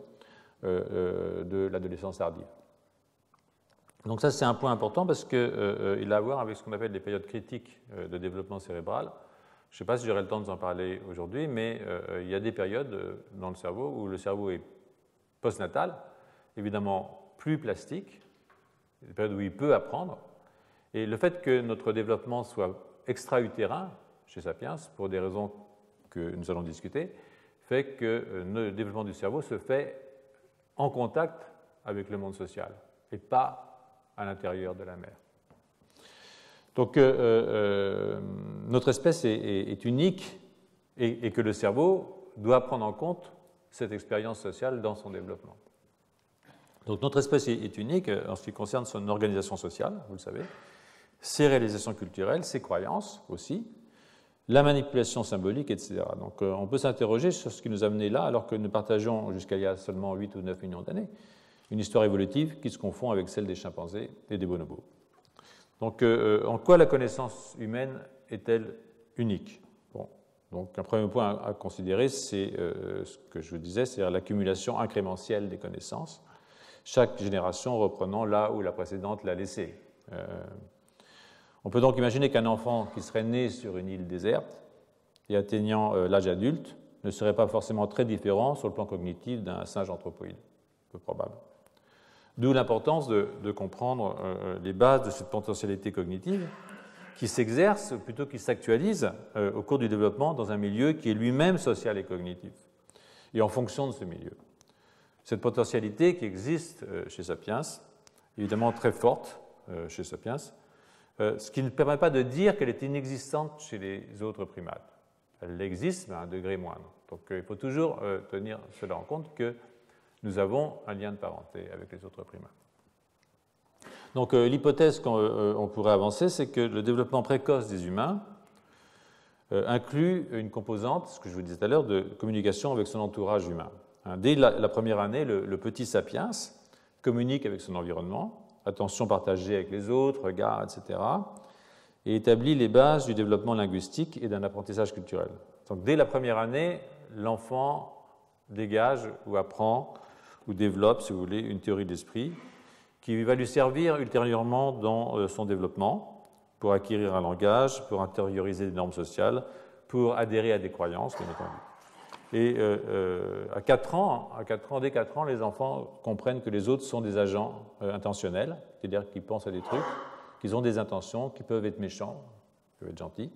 euh, euh, de l'adolescence tardive. Donc ça, c'est un point important parce qu'il euh, euh, a à voir avec ce qu'on appelle les périodes critiques euh, de développement cérébral. Je ne sais pas si j'aurai le temps de vous en parler aujourd'hui, mais euh, il y a des périodes euh, dans le cerveau où le cerveau est postnatal, évidemment plus plastique, des périodes où il peut apprendre, et le fait que notre développement soit extra-utérin chez Sapiens, pour des raisons que nous allons discuter, fait que le développement du cerveau se fait en contact avec le monde social et pas à l'intérieur de la mère. Donc, euh, euh, notre espèce est, est, est unique et, et que le cerveau doit prendre en compte cette expérience sociale dans son développement. Donc, notre espèce est unique en ce qui concerne son organisation sociale, vous le savez, ses réalisations culturelles, ses croyances aussi, la manipulation symbolique, et cetera. Donc euh, on peut s'interroger sur ce qui nous a mené là, alors que nous partageons, jusqu'à il y a seulement huit ou neuf millions d'années, une histoire évolutive qui se confond avec celle des chimpanzés et des bonobos. Donc euh, en quoi la connaissance humaine est-elle unique? Bon. Donc un premier point à, à considérer, c'est euh, ce que je vous disais, c'est-à-dire l'accumulation incrémentielle des connaissances, chaque génération reprenant là où la précédente l'a laissée. Euh, On peut donc imaginer qu'un enfant qui serait né sur une île déserte et atteignant euh, l'âge adulte ne serait pas forcément très différent sur le plan cognitif d'un singe anthropoïde, peu probable. D'où l'importance de, de comprendre euh, les bases de cette potentialité cognitive qui s'exerce, plutôt qui s'actualise euh, au cours du développement dans un milieu qui est lui-même social et cognitif, et en fonction de ce milieu. Cette potentialité qui existe euh, chez Sapiens, évidemment très forte euh, chez Sapiens, Euh, ce qui ne permet pas de dire qu'elle est inexistante chez les autres primates. Elle existe, mais à un degré moindre. Donc euh, il faut toujours euh, tenir cela en compte que nous avons un lien de parenté avec les autres primates. Donc euh, l'hypothèse qu'on euh, pourrait avancer, c'est que le développement précoce des humains euh, inclut une composante, ce que je vous disais tout à l'heure, de communication avec son entourage humain. Hein, dès la, la première année, le, le petit sapiens communique avec son environnement, attention partagée avec les autres, regard, et cetera, et établit les bases du développement linguistique et d'un apprentissage culturel. Donc, dès la première année, l'enfant dégage ou apprend ou développe, si vous voulez, une théorie de l'esprit qui va lui servir ultérieurement dans son développement pour acquérir un langage, pour intérioriser des normes sociales, pour adhérer à des croyances, bien entendu. Et euh, euh, à, quatre ans, à quatre ans, dès quatre ans, les enfants comprennent que les autres sont des agents euh, intentionnels, c'est-à-dire qu'ils pensent à des trucs, qu'ils ont des intentions, qu'ils peuvent être méchants, qu'ils peuvent être gentils.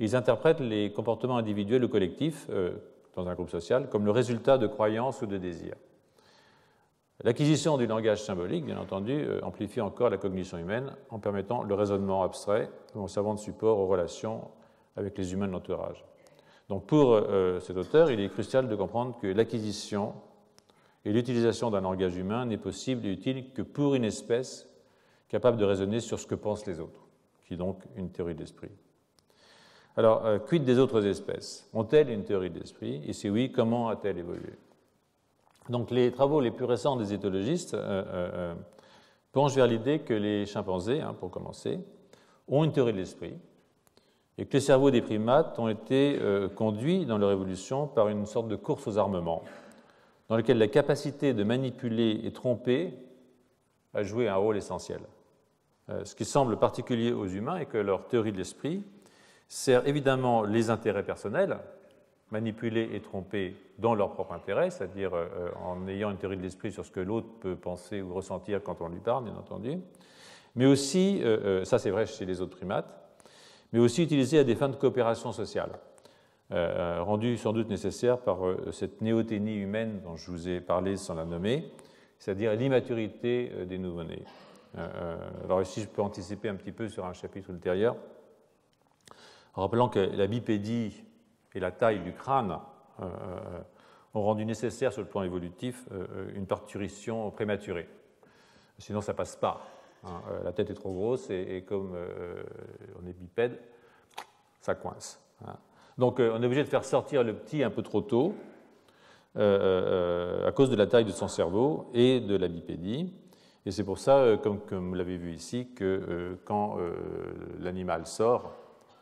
Ils interprètent les comportements individuels ou collectifs euh, dans un groupe social comme le résultat de croyances ou de désirs. L'acquisition du langage symbolique, bien entendu, euh, amplifie encore la cognition humaine en permettant le raisonnement abstrait en servant de support aux relations avec les humains de l'entourage. Donc pour euh, cet auteur, il est crucial de comprendre que l'acquisition et l'utilisation d'un langage humain n'est possible et utile que pour une espèce capable de raisonner sur ce que pensent les autres, qui est donc une théorie de l'esprit. Alors, euh, quid des autres espèces? Ont-elles une théorie de l'esprit? Et si oui, comment a-t-elle évolué? Donc les travaux les plus récents des éthologistes euh, euh, penchent vers l'idée que les chimpanzés, hein, pour commencer, ont une théorie de l'esprit, et que les cerveaux des primates ont été euh, conduits dans leur évolution par une sorte de course aux armements, dans laquelle la capacité de manipuler et tromper a joué un rôle essentiel. Euh, ce qui semble particulier aux humains est que leur théorie de l'esprit sert évidemment les intérêts personnels, manipuler et tromper dans leur propre intérêt, c'est-à-dire euh, en ayant une théorie de l'esprit sur ce que l'autre peut penser ou ressentir quand on lui parle, bien entendu, mais aussi, euh, ça c'est vrai chez les autres primates, mais aussi utilisé à des fins de coopération sociale, euh, rendue sans doute nécessaire par euh, cette néothénie humaine dont je vous ai parlé sans la nommer, c'est-à-dire l'immaturité euh, des nouveau-nés. Euh, alors ici, je peux anticiper un petit peu sur un chapitre ultérieur, en rappelant que la bipédie et la taille du crâne euh, ont rendu nécessaire sur le plan évolutif euh, une parturition prématurée. Sinon, ça ne passe pas. Hein, euh, la tête est trop grosse et, et comme euh, on est bipède, ça coince. Hein. Donc euh, on est obligé de faire sortir le petit un peu trop tôt euh, euh, à cause de la taille de son cerveau et de la bipédie. Et c'est pour ça, euh, comme, comme vous l'avez vu ici, que euh, quand euh, l'animal sort,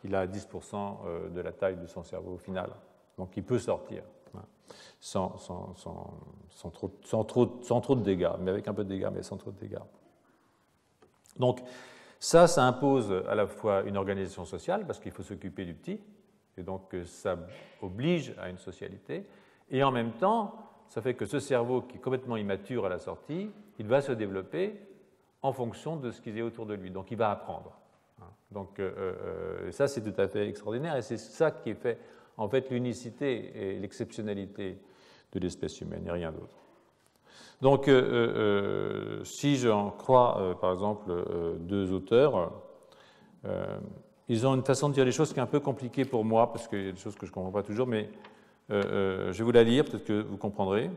il a dix pour cent de la taille de son cerveau au final. Donc il peut sortir hein, sans, sans, sans, sans, trop, sans, trop, sans trop de dégâts, mais avec un peu de dégâts, mais sans trop de dégâts. Donc ça, ça impose à la fois une organisation sociale, parce qu'il faut s'occuper du petit, et donc ça oblige à une socialité, et en même temps, ça fait que ce cerveau qui est complètement immature à la sortie, il va se développer en fonction de ce qu'il y a autour de lui, donc il va apprendre. Donc euh, ça, c'est tout à fait extraordinaire, et c'est ça qui fait en fait l'unicité et l'exceptionnalité de l'espèce humaine, et rien d'autre. Donc, euh, euh, si j'en crois, euh, par exemple, euh, deux auteurs, euh, ils ont une façon de dire les choses qui est un peu compliquée pour moi, parce qu'il y a des choses que je ne comprends pas toujours, mais euh, euh, je vais vous la lire, peut-être que vous comprendrez.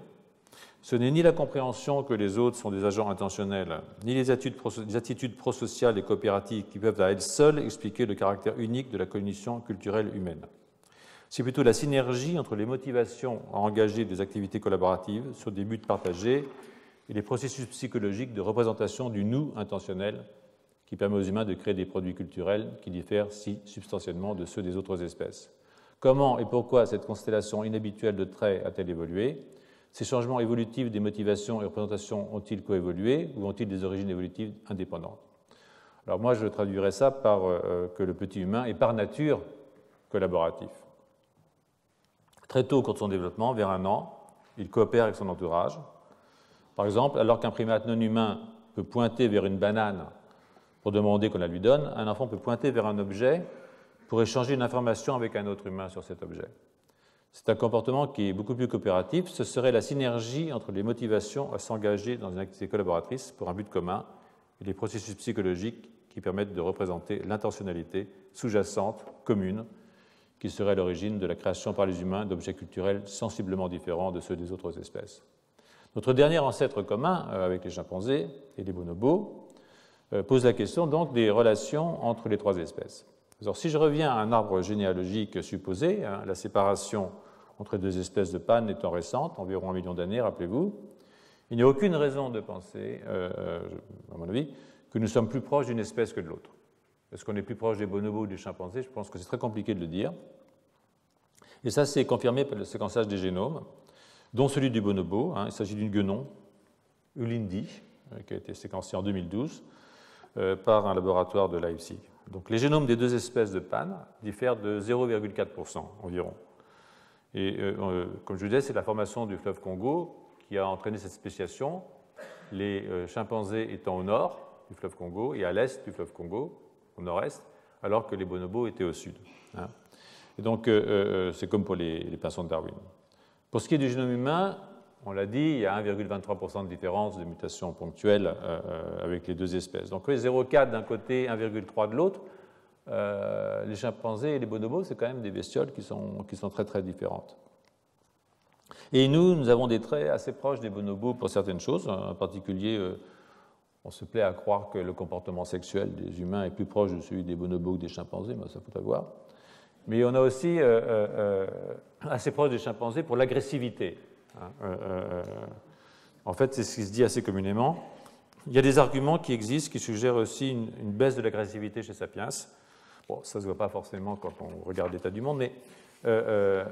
Ce n'est ni la compréhension que les autres sont des agents intentionnels, ni les attitudes pro-attitudes prosociales et coopératives qui peuvent à elles seules expliquer le caractère unique de la cognition culturelle humaine. C'est plutôt la synergie entre les motivations à engager des activités collaboratives sur des buts partagés et les processus psychologiques de représentation du nous intentionnel qui permet aux humains de créer des produits culturels qui diffèrent si substantiellement de ceux des autres espèces. Comment et pourquoi cette constellation inhabituelle de traits a-t-elle évolué ? Ces changements évolutifs des motivations et représentations ont-ils coévolué ou ont-ils des origines évolutives indépendantes? Alors moi, je traduirais ça par euh, que le petit humain est par nature collaboratif. Très tôt, au cours de son développement, vers un an, il coopère avec son entourage. Par exemple, alors qu'un primate non humain peut pointer vers une banane pour demander qu'on la lui donne, un enfant peut pointer vers un objet pour échanger une information avec un autre humain sur cet objet. C'est un comportement qui est beaucoup plus coopératif. Ce serait la synergie entre les motivations à s'engager dans une activité collaboratrice pour un but commun et les processus psychologiques qui permettent de représenter l'intentionnalité sous-jacente, commune, qui serait à l'origine de la création par les humains d'objets culturels sensiblement différents de ceux des autres espèces. Notre dernier ancêtre commun avec les chimpanzés et les bonobos pose la question donc des relations entre les trois espèces. Alors, si je reviens à un arbre généalogique supposé, hein, la séparation entre deux espèces de Pan étant récente, environ un million d'années, rappelez-vous, il n'y a aucune raison de penser, euh, à mon avis, que nous sommes plus proches d'une espèce que de l'autre. Est-ce qu'on est plus proche des bonobos ou des chimpanzés? Je pense que c'est très compliqué de le dire. Et ça, c'est confirmé par le séquençage des génomes, dont celui du bonobo. Hein, il s'agit d'une guenon, Ulindi, qui a été séquencée en deux mille douze euh, par un laboratoire de Leipzig. Donc, les génomes des deux espèces de Pan diffèrent de zéro virgule quatre pour cent environ. Et euh, comme je vous disais, c'est la formation du fleuve Congo qui a entraîné cette spéciation, les euh, chimpanzés étant au nord du fleuve Congo et à l'est du fleuve Congo, au nord-est, alors que les bonobos étaient au sud. Hein. Et donc, euh, c'est comme pour les, les pinsons de Darwin. Pour ce qui est du génome humain, on l'a dit, il y a un virgule vingt-trois pour cent de différence de mutations ponctuelles euh, avec les deux espèces. Donc zéro virgule quatre d'un côté, un virgule trois de l'autre. Euh, les chimpanzés et les bonobos, c'est quand même des bestioles qui sont, qui sont très très différentes. Et nous, nous avons des traits assez proches des bonobos pour certaines choses. En particulier, euh, on se plaît à croire que le comportement sexuel des humains est plus proche de celui des bonobos que des chimpanzés, mais ça faut avoir. Mais on a aussi euh, euh, assez proche des chimpanzés pour l'agressivité. Hein, euh, euh, en fait, c'est ce qui se dit assez communément. Il y a des arguments qui existent qui suggèrent aussi une, une baisse de l'agressivité chez Sapiens. Bon, ça ne se voit pas forcément quand on regarde l'état du monde, mais euh, euh,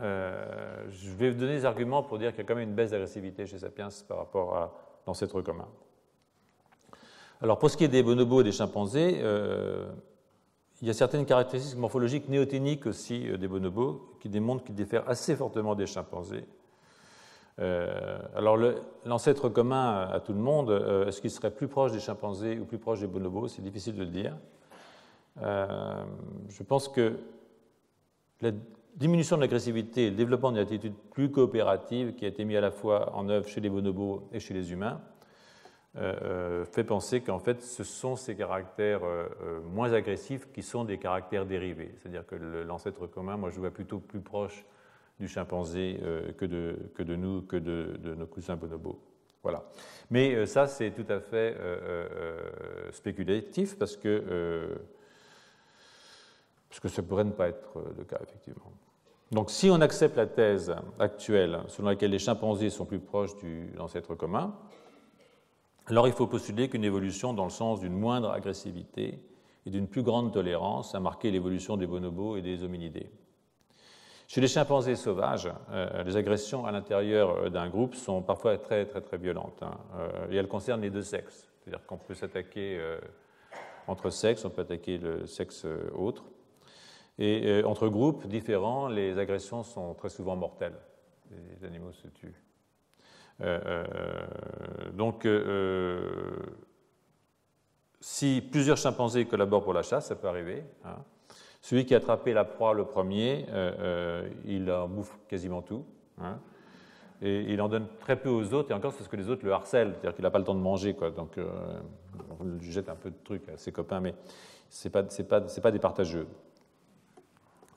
euh, je vais vous donner des arguments pour dire qu'il y a quand même une baisse d'agressivité chez Sapiens par rapport à l'ancêtre commun. Alors, pour ce qui est des bonobos et des chimpanzés, euh, il y a certaines caractéristiques morphologiques néoténiques aussi euh, des bonobos qui démontrent qu'ils diffèrent assez fortement des chimpanzés. Euh, alors, l'ancêtre commun à tout le monde, euh, est-ce qu'il serait plus proche des chimpanzés ou plus proche des bonobos? C'est difficile de le dire. Euh, je pense que la diminution de l'agressivité et le développement d'une attitude plus coopérative qui a été mis à la fois en œuvre chez les bonobos et chez les humains euh, fait penser qu'en fait, ce sont ces caractères euh, moins agressifs qui sont des caractères dérivés. C'est-à-dire que l'ancêtre commun, moi, je vois plutôt plus proche du chimpanzé euh, que, de, que de nous, que de, de nos cousins bonobos. Voilà. Mais euh, ça, c'est tout à fait euh, euh, spéculatif parce que, euh, parce que ça pourrait ne pas être le cas, effectivement. Donc, si on accepte la thèse actuelle selon laquelle les chimpanzés sont plus proches du, de l'ancêtre commun, alors il faut postuler qu'une évolution dans le sens d'une moindre agressivité et d'une plus grande tolérance a marqué l'évolution des bonobos et des hominidés. Chez les chimpanzés sauvages, euh, les agressions à l'intérieur d'un groupe sont parfois très, très, très violentes. Hein, euh, et elles concernent les deux sexes. C'est-à-dire qu'on peut s'attaquer euh, entre sexes, on peut attaquer le sexe euh, autre. Et euh, entre groupes différents, les agressions sont très souvent mortelles. Les animaux se tuent. Euh, euh, donc, euh, si plusieurs chimpanzés collaborent pour la chasse, ça peut arriver, hein. Celui qui a attrapé la proie le premier, euh, euh, il en bouffe quasiment tout. Hein, et il en donne très peu aux autres, et encore, c'est parce que les autres le harcèlent, c'est-à-dire qu'il n'a pas le temps de manger, quoi. Donc, euh, on lui jette un peu de trucs à ses copains, mais ce n'est pas, c'est pas, c'est pas des partageux.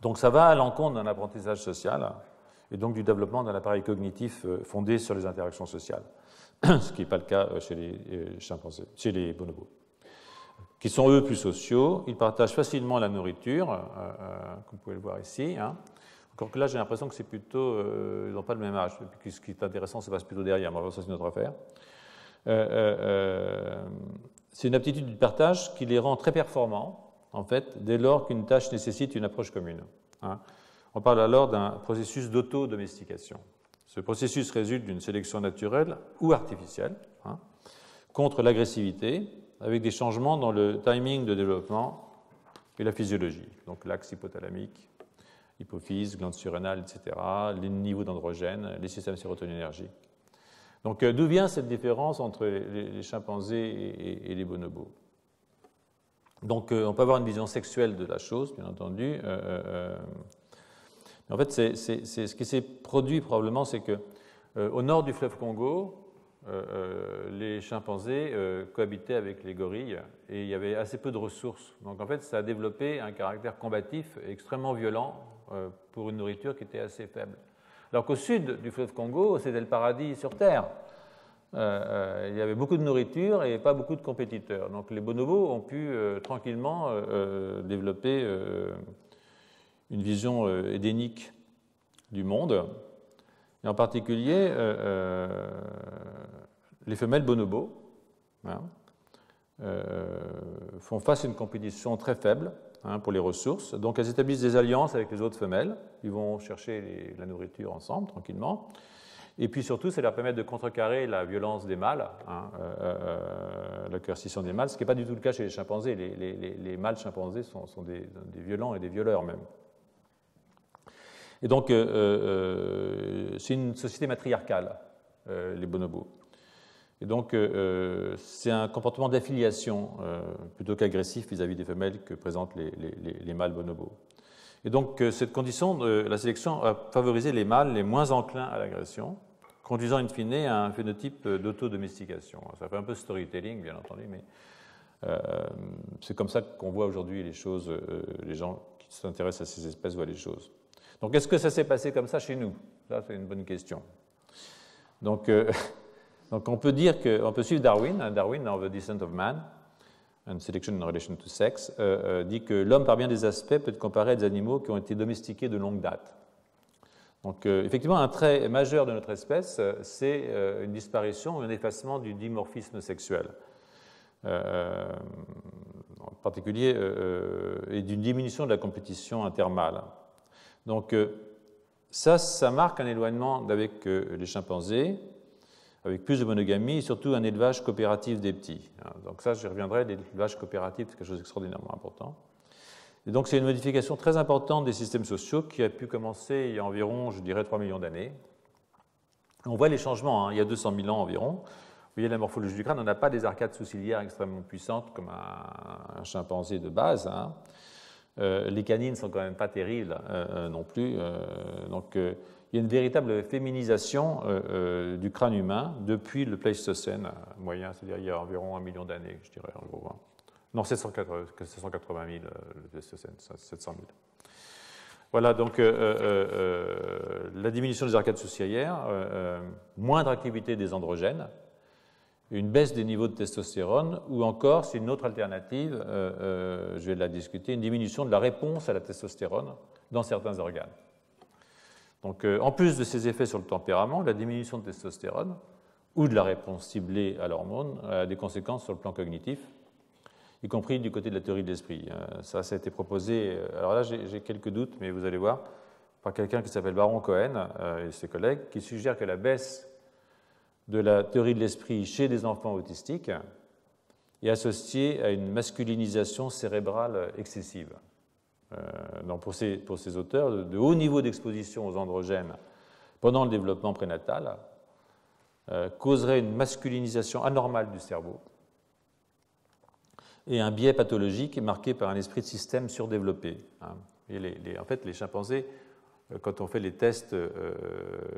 Donc, ça va à l'encontre d'un apprentissage social et donc du développement d'un appareil cognitif fondé sur les interactions sociales, ce qui n'est pas le cas chez les chimpanzés, chez les bonobos, qui sont eux plus sociaux. Ils partagent facilement la nourriture, euh, comme vous pouvez le voir ici, hein. Encore que là, j'ai l'impression que c'est plutôt, euh, ils n'ont pas le même âge. Et puis, ce qui est intéressant, ça passe plutôt derrière. Moi, ça, c'est une autre affaire. Euh, euh, c'est une aptitude du partage qui les rend très performants, en fait, dès lors qu'une tâche nécessite une approche commune. Hein. On parle alors d'un processus d'auto-domestication. Ce processus résulte d'une sélection naturelle ou artificielle, hein, contre l'agressivité, avec des changements dans le timing de développement et la physiologie, donc l'axe hypothalamique, hypophyse, glande surrénale, et cetera, les niveaux d'androgène, les systèmes sérotoninergiques. Donc, euh, d'où vient cette différence entre les, les chimpanzés et, et les bonobos? Donc, euh, on peut avoir une vision sexuelle de la chose, bien entendu. Euh, euh, en fait, c'est, c'est, c'est, ce qui s'est produit probablement, c'est que euh, au nord du fleuve Congo, Euh, les chimpanzés euh, cohabitaient avec les gorilles et il y avait assez peu de ressources. Donc en fait, ça a développé un caractère combatif extrêmement violent euh, pour une nourriture qui était assez faible. Alors qu'au sud du fleuve Congo, c'était le paradis sur Terre. Euh, euh, il y avait beaucoup de nourriture et pas beaucoup de compétiteurs. Donc les bonobos ont pu euh, tranquillement euh, développer euh, une vision euh, édénique du monde. Et en particulier, euh, euh, les femelles bonobos hein, euh, font face à une compétition très faible hein, pour les ressources. Donc elles établissent des alliances avec les autres femelles. Ils vont chercher les, la nourriture ensemble, tranquillement. Et puis surtout, ça leur permet de contrecarrer la violence des mâles, hein, euh, euh, la coercition des mâles, ce qui n'est pas du tout le cas chez les chimpanzés. Les, les, les, les mâles chimpanzés sont, sont des, des violents et des violeurs même. Et donc, euh, euh, c'est une société matriarcale, euh, les bonobos. Et donc, euh, c'est un comportement d'affiliation euh, plutôt qu'agressif vis-à-vis des femelles que présentent les, les, les mâles bonobos. Et donc, euh, cette condition de la sélection a favorisé les mâles les moins enclins à l'agression, conduisant in fine à un phénotype d'autodomestication. Ça fait un peu storytelling, bien entendu, mais euh, c'est comme ça qu'on voit aujourd'hui les choses, euh, les gens qui s'intéressent à ces espèces voient les choses. Donc, est-ce que ça s'est passé comme ça chez nous? Là, c'est une bonne question. Donc, euh, donc on peut dire qu'on peut suivre Darwin. Hein, Darwin, dans The Descent of Man, and Selection in Relation to Sex, euh, euh, dit que l'homme, par bien des aspects, peut être comparé à des animaux qui ont été domestiqués de longue date. Donc, euh, effectivement, un trait majeur de notre espèce, c'est euh, une disparition, un effacement du dimorphisme sexuel. Euh, en particulier, euh, et d'une diminution de la compétition intermâle. Donc ça, ça marque un éloignement avec les chimpanzés, avec plus de monogamie, et surtout un élevage coopératif des petits. Donc ça, je reviendrai, l'élevage coopératif, c'est quelque chose d'extraordinairement important. Et donc c'est une modification très importante des systèmes sociaux qui a pu commencer il y a environ, je dirais, trois millions d'années. On voit les changements, hein, il y a deux cent mille ans environ. Vous voyez la morphologie du crâne, on n'a pas des arcades sous-ciliaires extrêmement puissantes comme un, un chimpanzé de base, hein. Euh, les canines sont quand même pas terribles euh, non plus. Euh, donc, euh, il y a une véritable féminisation euh, euh, du crâne humain depuis le Pléistocène moyen, c'est-à-dire il y a environ un million d'années, je dirais, en gros. Non, sept cent quatre-vingts mille, euh, le Pléistocène, sept cent mille. Voilà, donc euh, euh, euh, la diminution des arcades sous-ciliaires, euh, euh, moindre activité des androgènes, une baisse des niveaux de testostérone, ou encore, c'est une autre alternative, euh, euh, je vais la discuter, une diminution de la réponse à la testostérone dans certains organes. Donc, euh, en plus de ces effets sur le tempérament, la diminution de testostérone ou de la réponse ciblée à l'hormone a des conséquences sur le plan cognitif, y compris du côté de la théorie de l'esprit. Euh, ça, ça a été proposé, alors là, j'ai, j'ai quelques doutes, mais vous allez voir, par quelqu'un qui s'appelle Baron Cohen euh, et ses collègues, qui suggère que la baisse de la théorie de l'esprit chez des enfants autistiques est associée à une masculinisation cérébrale excessive. Euh, donc pour, ces, pour ces auteurs, de, de hauts niveaux d'exposition aux androgènes pendant le développement prénatal euh, causerait une masculinisation anormale du cerveau et un biais pathologique marqué par un esprit de système surdéveloppé. Hein. Et les, les, en fait, les chimpanzés, quand on fait les tests euh,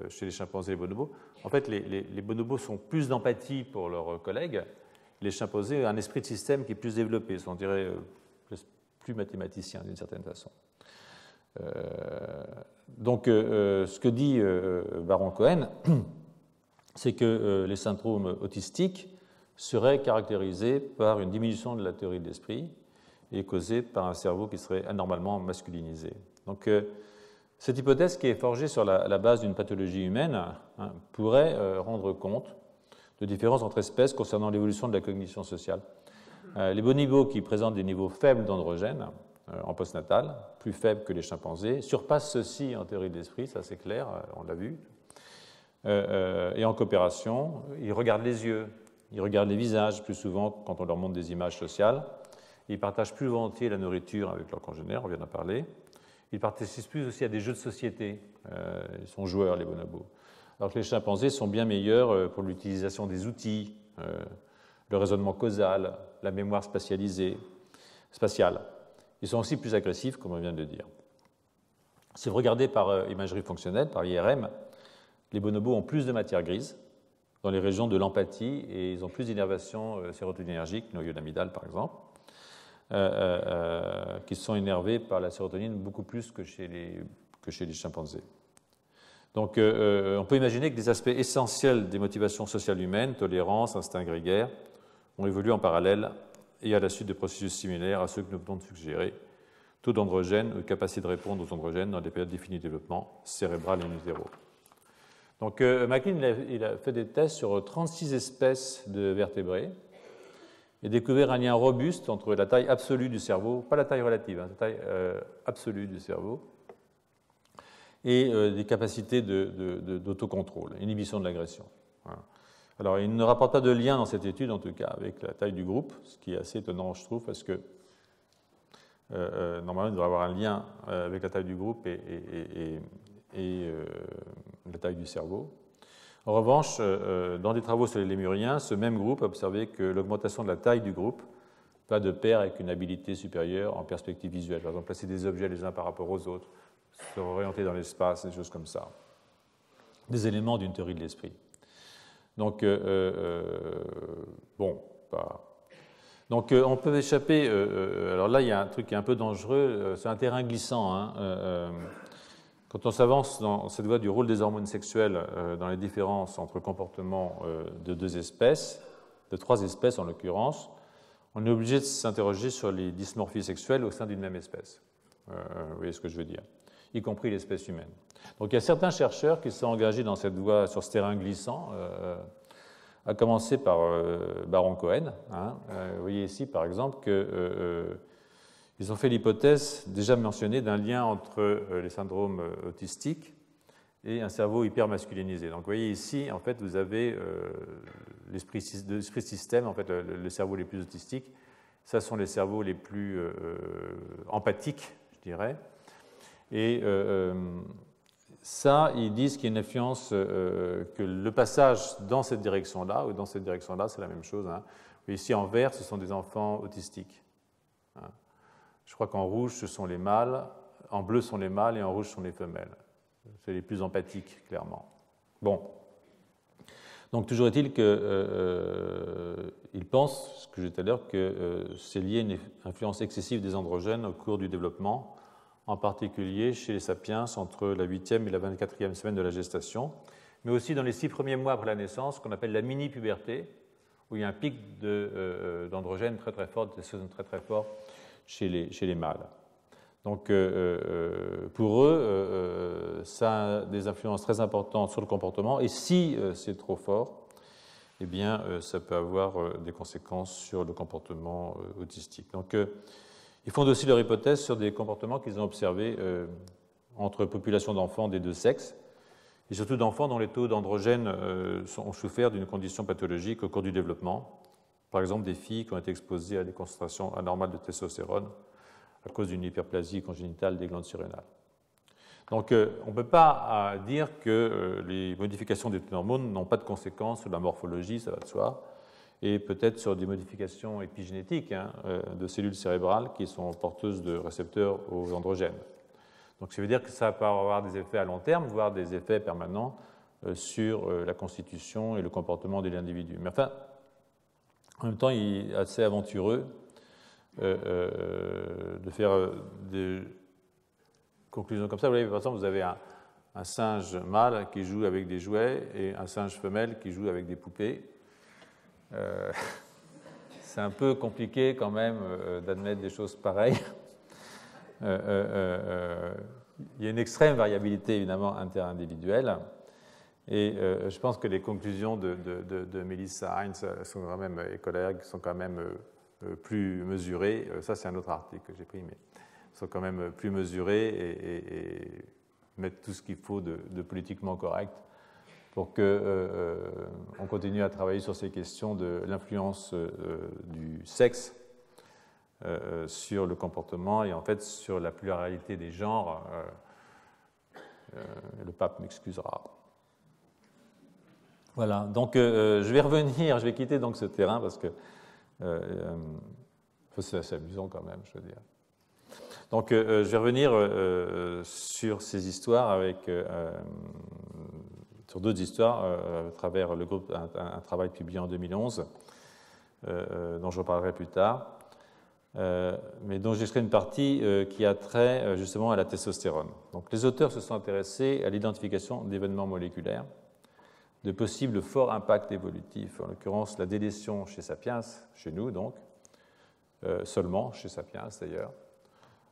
chez les chimpanzés et les bonobos, en fait, les, les, les bonobos sont plus d'empathie pour leurs collègues. Les chimpanzés ont un esprit de système qui est plus développé, on dirait plus, plus mathématicien d'une certaine façon. Euh, donc, euh, ce que dit euh, Baron Cohen, c'est que euh, les syndromes autistiques seraient caractérisés par une diminution de la théorie de l'esprit et causés par un cerveau qui serait anormalement masculinisé. Donc, euh, cette hypothèse qui est forgée sur la, la base d'une pathologie humaine hein, pourrait euh, rendre compte de différences entre espèces concernant l'évolution de la cognition sociale. Euh, les bonobos qui présentent des niveaux faibles d'androgènes euh, en postnatal, plus faibles que les chimpanzés, surpassent ceux-ci en théorie de l'esprit, ça c'est clair, on l'a vu. Euh, euh, et en coopération, ils regardent les yeux, ils regardent les visages plus souvent quand on leur montre des images sociales. Ils partagent plus volontiers la nourriture avec leurs congénères, on vient d'en parler. Ils participent plus aussi à des jeux de société, euh, ils sont joueurs les bonobos. Alors que les chimpanzés sont bien meilleurs pour l'utilisation des outils, euh, le raisonnement causal, la mémoire spatialisée, spatiale. Ils sont aussi plus agressifs, comme on vient de le dire. Si vous regardez par euh, imagerie fonctionnelle, par I R M, les bonobos ont plus de matière grise dans les régions de l'empathie et ils ont plus d'innervation euh, sérotoninergique, noyau amygdale par exemple, euh, euh, qui sont innervés par la sérotonine beaucoup plus que chez les, que chez les chimpanzés. Donc, euh, on peut imaginer que des aspects essentiels des motivations sociales humaines, tolérance, instinct grégaire, ont évolué en parallèle et à la suite de processus similaires à ceux que nous venons de suggérer, taux d'androgène, capacité de répondre aux androgènes dans des périodes définies de développement cérébral et in utero. Donc, euh, MacLean il a, il a fait des tests sur trente-six espèces de vertébrés et découvert un lien robuste entre la taille absolue du cerveau, pas la taille relative, hein, la taille euh, absolue du cerveau, et euh, des capacités d'autocontrôle, inhibition de l'agression. Voilà. Alors, il ne rapporte pas de lien dans cette étude, en tout cas, avec la taille du groupe, ce qui est assez étonnant, je trouve, parce que euh, euh, normalement, il devrait avoir un lien euh, avec la taille du groupe et, et, et, et euh, la taille du cerveau. En revanche, euh, dans des travaux sur les lémuriens, ce même groupe a observé que l'augmentation de la taille du groupe va de pair avec une habilité supérieure en perspective visuelle. Par exemple, placer des objets les uns par rapport aux autres, se orienter dans l'espace, des choses comme ça. Des éléments d'une théorie de l'esprit. Donc, euh, euh, bon, bah. Donc euh, on peut échapper. Euh, alors là, il y a un truc qui est un peu dangereux, c'est un terrain glissant. Hein, euh, quand on s'avance dans cette voie du rôle des hormones sexuelles euh, dans les différences entre comportements euh, de deux espèces, de trois espèces en l'occurrence, on est obligé de s'interroger sur les dysmorphies sexuelles au sein d'une même espèce. Euh, vous voyez ce que je veux dire, y compris l'espèce humaine. Donc il y a certains chercheurs qui se sont engagés dans cette voie, sur ce terrain glissant, euh, à commencer par euh, Baron Cohen. Hein. Euh, vous voyez ici, par exemple, qu'ils euh, euh, ont fait l'hypothèse déjà mentionnée d'un lien entre euh, les syndromes autistiques et un cerveau hypermasculinisé. Donc vous voyez ici, en fait, vous avez euh, l'esprit système, en fait, le, le cerveau les plus autistiques. Ça sont les cerveaux les plus euh, empathiques, je dirais. Et euh, ça, ils disent qu'il y a une influence, euh, que le passage dans cette direction-là, ou dans cette direction-là, c'est la même chose. Hein. Ici, en vert, ce sont des enfants autistiques. Hein. Je crois qu'en rouge, ce sont les mâles, en bleu, ce sont les mâles, et en rouge, ce sont les femelles. C'est les plus empathiques, clairement. Bon. Donc, toujours est-il qu'ils euh, pensent, ce que j'ai dit tout à l'heure, que euh, c'est lié à une influence excessive des androgènes au cours du développement, en particulier chez les sapiens entre la huitième et la vingt-quatrième semaine de la gestation, mais aussi dans les six premiers mois après la naissance, qu'on appelle la mini-puberté, où il y a un pic d'androgène euh, très très fort, des saisons très très fortes chez les, chez les mâles. Donc euh, euh, pour eux, euh, ça a des influences très importantes sur le comportement, et si euh, c'est trop fort, eh bien euh, ça peut avoir euh, des conséquences sur le comportement euh, autistique. Donc, euh, ils fondent aussi leur hypothèse sur des comportements qu'ils ont observés euh, entre populations d'enfants des deux sexes, et surtout d'enfants dont les taux d'androgène euh, ont souffert d'une condition pathologique au cours du développement. Par exemple, des filles qui ont été exposées à des concentrations anormales de testostérone à cause d'une hyperplasie congénitale des glandes surrénales. Donc, euh, on ne peut pas euh, dire que euh, les modifications des hormones n'ont pas de conséquences sur la morphologie, ça va de soi, et peut-être sur des modifications épigénétiques hein, de cellules cérébrales qui sont porteuses de récepteurs aux androgènes. Donc ça veut dire que ça peut avoir des effets à long terme, voire des effets permanents euh, sur euh, la constitution et le comportement de l'individu. Mais enfin, en même temps, il est assez aventureux euh, euh, de faire euh, des, conclusions comme ça. Vous voyez, par exemple, vous avez un, un singe mâle qui joue avec des jouets et un singe femelle qui joue avec des poupées. Euh, c'est un peu compliqué quand même euh, d'admettre des choses pareilles. Euh, euh, euh, il y a une extrême variabilité évidemment interindividuelle. Et euh, je pense que les conclusions de, de, de, de Melissa Hines sont quand même, et collègues sont quand même euh, plus mesurées. Ça, c'est un autre article que j'ai pris, mais sont quand même plus mesurées et, et, et mettent tout ce qu'il faut de, de politiquement correct pour qu'on euh, continue à travailler sur ces questions de l'influence euh, du sexe euh, sur le comportement et en fait sur la pluralité des genres. Euh, euh, le pape m'excusera. Voilà, donc euh, je vais revenir, je vais quitter donc ce terrain parce que euh, euh, c'est assez amusant quand même, je veux dire. Donc euh, je vais revenir euh, sur ces histoires avec, euh, sur d'autres histoires euh, à travers le groupe, un, un travail publié en deux mille onze euh, dont je reparlerai plus tard, euh, mais dont j'extrais une partie euh, qui a trait euh, justement à la testostérone. Donc les auteurs se sont intéressés à l'identification d'événements moléculaires, de possibles forts impacts évolutifs, en l'occurrence la délétion chez Sapiens, chez nous donc, euh, seulement chez Sapiens d'ailleurs,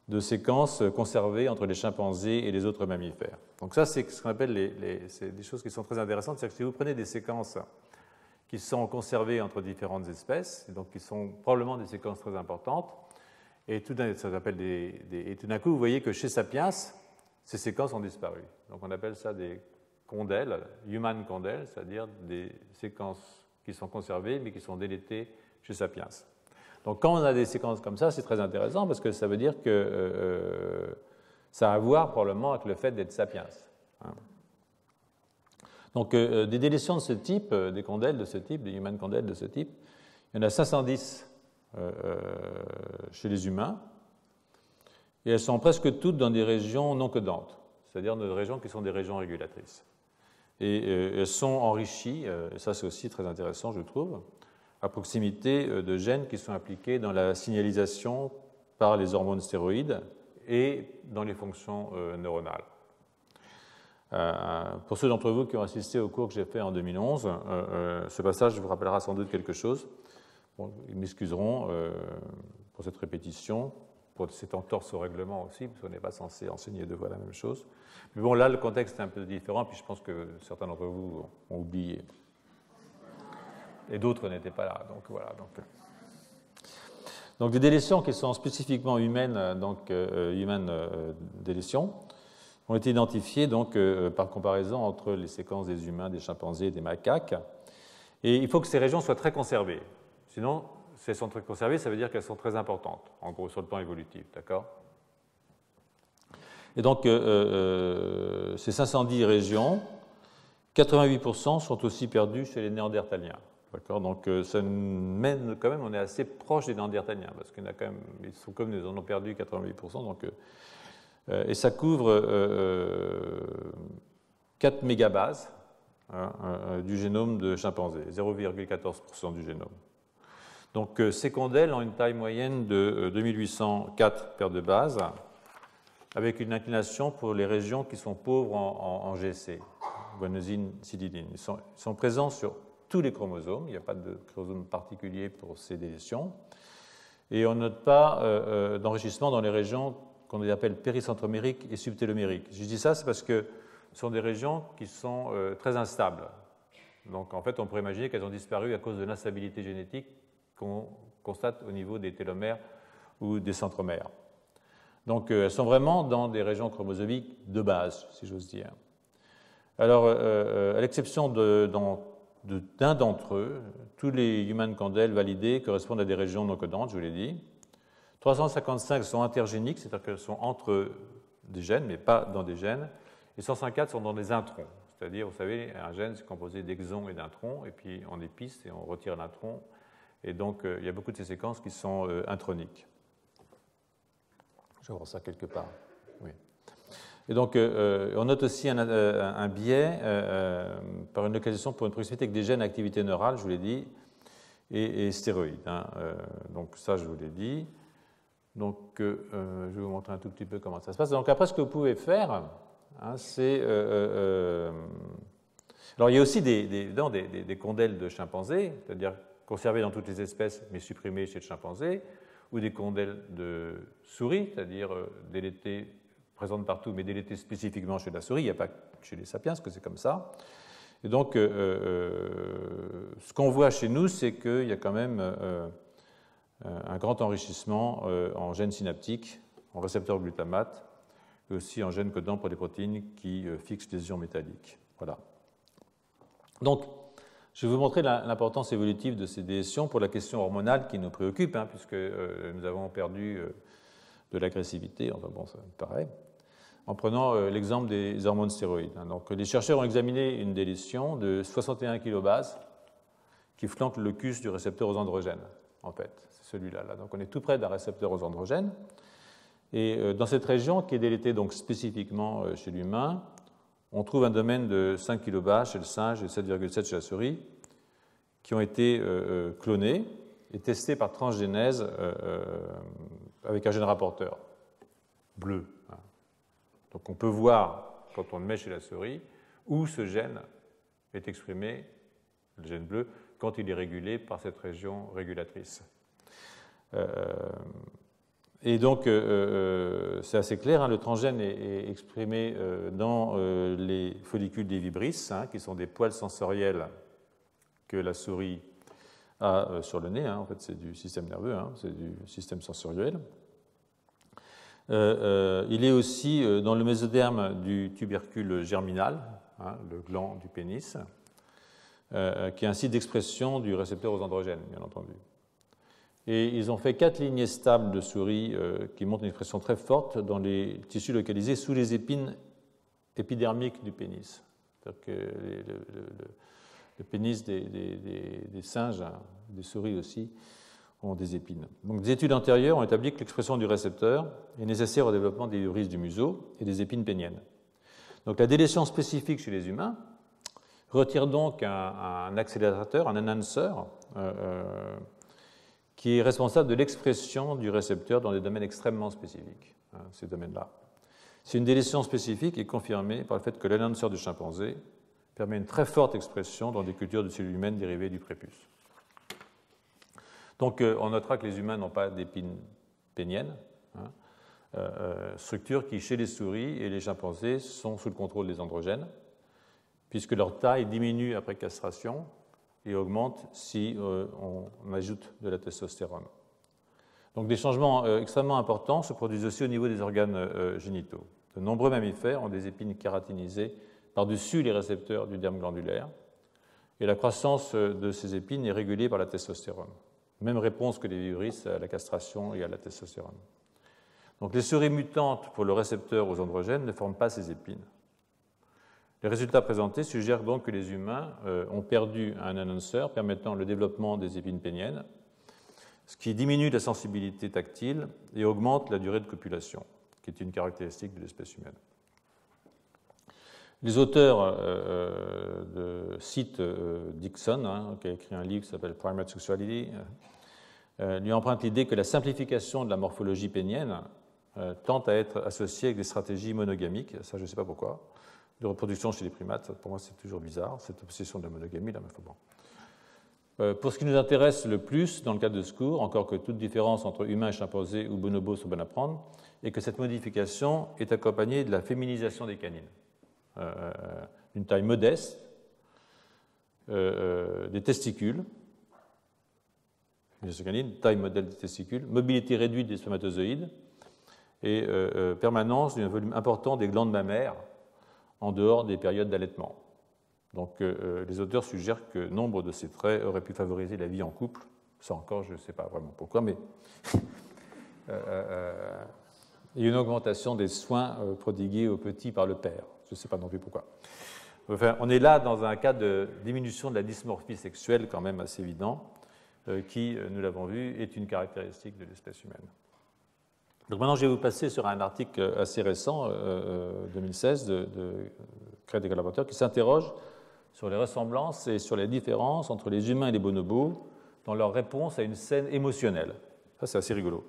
de séquences conservées entre les chimpanzés et les autres mammifères. Donc ça, c'est ce qu'on appelle les, les, c'est des choses qui sont très intéressantes, c'est-à-dire que si vous prenez des séquences qui sont conservées entre différentes espèces, et donc qui sont probablement des séquences très importantes, et tout d'un coup, vous voyez que chez Sapiens, ces séquences ont disparu. Donc on appelle ça des condèles, human condèles, c'est-à-dire des séquences qui sont conservées mais qui sont délétées chez Sapiens. Donc quand on a des séquences comme ça, c'est très intéressant parce que ça veut dire que euh, ça a à voir probablement avec le fait d'être Sapiens. Hein. Donc euh, des délétions de ce type, euh, des condèles de ce type, des human condèles de ce type, il y en a cinq cent dix euh, chez les humains et elles sont presque toutes dans des régions non codantes, c'est-à-dire des régions qui sont des régions régulatrices. Et euh, elles sont enrichies, euh, et ça c'est aussi très intéressant je trouve, à proximité euh, de gènes qui sont impliqués dans la signalisation par les hormones stéroïdes et dans les fonctions euh, neuronales. Euh, pour ceux d'entre vous qui ont assisté au cours que j'ai fait en deux mille onze, euh, euh, ce passage vous rappellera sans doute quelque chose. Bon, ils m'excuseront euh, pour cette répétition, pour cette entorse au règlement aussi, parce qu'on n'est pas censé enseigner deux fois la même chose. Mais bon, là, le contexte est un peu différent, puis je pense que certains d'entre vous ont oublié. Et d'autres n'étaient pas là. Donc voilà. Donc, donc des délétions qui sont spécifiquement humaines, donc euh, humaines euh, délétions, ont été identifiées donc euh, par comparaison entre les séquences des humains, des chimpanzés et des macaques. Et il faut que ces régions soient très conservées. Sinon, si elles sont très conservées, ça veut dire qu'elles sont très importantes, en gros sur le plan évolutif, d'accord ? Et donc euh, euh, ces cinq cent dix régions, quatre-vingt-huit pour cent sont aussi perdues chez les Néandertaliens. Donc euh, ça mène quand même, on est assez proche des Néandertaliens, parce qu'il y en a quand même, ils sont comme ils en ont perdu quatre-vingt-huit pour cent, donc, euh, et ça couvre euh, quatre mégabases hein, euh, du génome de chimpanzés, zéro virgule quatorze pour cent du génome. Donc euh, ces condèles ont une taille moyenne de euh, deux mille huit cent quatre paires de bases, avec une inclination pour les régions qui sont pauvres en, en, en G C, guanosine, cytidine. Ils sont, ils sont présents sur tous les chromosomes, il n'y a pas de chromosome particulier pour ces délétions, et on ne note pas euh, d'enrichissement dans les régions qu'on appelle péricentromériques et subtélomériques. Je dis ça, c'est parce que ce sont des régions qui sont euh, très instables. Donc en fait, on pourrait imaginer qu'elles ont disparu à cause de l'instabilité génétique qu'on constate au niveau des télomères ou des centromères. Donc euh, elles sont vraiment dans des régions chromosomiques de base, si j'ose dire. Alors, euh, à l'exception de... Dans d'un d'entre eux, tous les human condèles validés correspondent à des régions non codantes, je vous l'ai dit. trois cent cinquante-cinq sont intergéniques, c'est-à-dire qu'elles sont entre des gènes, mais pas dans des gènes. Et cent cinquante sont dans des introns, c'est-à-dire, vous savez, un gène, c'est composé d'exons et d'introns, et puis on épice et on retire l'intron. Et donc, euh, il y a beaucoup de ces séquences qui sont euh, introniques. Je vais voir ça quelque part. Oui. Et donc, euh, on note aussi un, euh, un biais euh, par une localisation pour une proximité avec des gènes à activité neurale, je vous l'ai dit, et, et stéroïdes. Hein, euh, donc ça, je vous l'ai dit. Donc, euh, je vais vous montrer un tout petit peu comment ça se passe. Donc, après, ce que vous pouvez faire, hein, c'est... Euh, euh, alors, il y a aussi des, des, non, des, des, des condèles de chimpanzés, c'est-à-dire conservés dans toutes les espèces, mais supprimés chez le chimpanzé, ou des condèles de souris, c'est-à-dire euh, délétées, présentes partout, mais délétées spécifiquement chez la souris. Il n'y a pas chez les sapiens, parce que c'est comme ça. Et donc, euh, euh, ce qu'on voit chez nous, c'est qu'il y a quand même... Euh, un grand enrichissement en gènes synaptiques, en récepteurs glutamate, et aussi en gènes codant pour des protéines qui fixent des ions métalliques. Voilà. Donc, je vais vous montrer l'importance évolutive de ces délétions pour la question hormonale qui nous préoccupe, hein, puisque nous avons perdu de l'agressivité, enfin bon, ça pareil, en prenant l'exemple des hormones stéroïdes. Donc, les chercheurs ont examiné une délétion de soixante et un kilobases qui flanque le locus du récepteur aux androgènes, en fait. Celui-là. Là. Donc on est tout près d'un récepteur aux androgènes. Et euh, dans cette région, qui est délétée donc spécifiquement euh, chez l'humain, on trouve un domaine de cinq kilobases chez le singe et sept virgule sept chez la souris, qui ont été euh, clonés et testés par transgénèse euh, euh, avec un gène rapporteur bleu. Hein. Donc on peut voir, quand on le met chez la souris, où ce gène est exprimé, le gène bleu, quand il est régulé par cette région régulatrice. Euh, et donc, euh, c'est assez clair, hein, le transgène est, est exprimé euh, dans euh, les follicules des vibrisses, hein, qui sont des poils sensoriels que la souris a euh, sur le nez. Hein, en fait, c'est du système nerveux, hein, c'est du système sensoriel. Euh, euh, il est aussi euh, dans le mésoderme du tubercule germinal, hein, le gland du pénis, euh, qui est un site d'expression du récepteur aux androgènes, bien entendu. Et ils ont fait quatre lignées stables de souris euh, qui montrent une expression très forte dans les tissus localisés sous les épines épidermiques du pénis. C'est-à-dire que le, le, le, le pénis des, des, des, des singes, hein, des souris aussi, ont des épines. Donc, des études antérieures ont établi que l'expression du récepteur est nécessaire au développement des vibrisses du museau et des épines péniennes. Donc, la délétion spécifique chez les humains retire donc un, un accélérateur, un enhancer, euh, euh, qui est responsable de l'expression du récepteur dans des domaines extrêmement spécifiques, hein, ces domaines-là. C'est une délétion spécifique et confirmée par le fait que l'enhancer du chimpanzé permet une très forte expression dans des cultures de cellules humaines dérivées du prépuce. Donc, euh, on notera que les humains n'ont pas d'épines péniennes, hein, euh, structures qui, chez les souris et les chimpanzés, sont sous le contrôle des androgènes, puisque leur taille diminue après castration, et augmente si euh, on ajoute de la testostérone. Donc des changements euh, extrêmement importants se produisent aussi au niveau des organes euh, génitaux. De nombreux mammifères ont des épines kératinisées par-dessus les récepteurs du derme glandulaire, et la croissance de ces épines est régulée par la testostérone. Même réponse que les vibrisses à la castration et à la testostérone. Donc les souris mutantes pour le récepteur aux androgènes ne forment pas ces épines. Les résultats présentés suggèrent donc que les humains euh, ont perdu un enhancer permettant le développement des épines péniennes, ce qui diminue la sensibilité tactile et augmente la durée de copulation, qui est une caractéristique de l'espèce humaine. Les auteurs euh, de, citent euh, Dixon, hein, qui a écrit un livre qui s'appelle Primate Sexuality, euh, lui empruntent l'idée que la simplification de la morphologie pénienne euh, tente à être associée avec des stratégies monogamiques, ça je ne sais pas pourquoi, de reproduction chez les primates. Pour moi, c'est toujours bizarre, cette obsession de la monogamie. Là, bon. euh, pour ce qui nous intéresse le plus, dans le cadre de ce cours, encore que toute différence entre humains et chimpanzés ou bonobos sont bonnes à prendre, est que cette modification est accompagnée de la féminisation des canines. Euh, une taille modeste, euh, des testicules, des canines, taille modèle des testicules, mobilité réduite des spermatozoïdes et euh, permanence d'un volume important des glandes mammaires, en dehors des périodes d'allaitement. Donc euh, les auteurs suggèrent que nombre de ces traits auraient pu favoriser la vie en couple. Ça encore, je ne sais pas vraiment pourquoi, mais euh, euh, et une augmentation des soins euh, prodigués aux petits par le père. Je ne sais pas non plus pourquoi. Enfin, on est là dans un cas de diminution de la dysmorphie sexuelle quand même assez évident, euh, qui, nous l'avons vu, est une caractéristique de l'espèce humaine. Donc maintenant, je vais vous passer sur un article assez récent, euh, deux mille seize, de, de Crête et collaborateurs, qui s'interroge sur les ressemblances et sur les différences entre les humains et les bonobos dans leur réponse à une scène émotionnelle. Ça, c'est assez rigolo.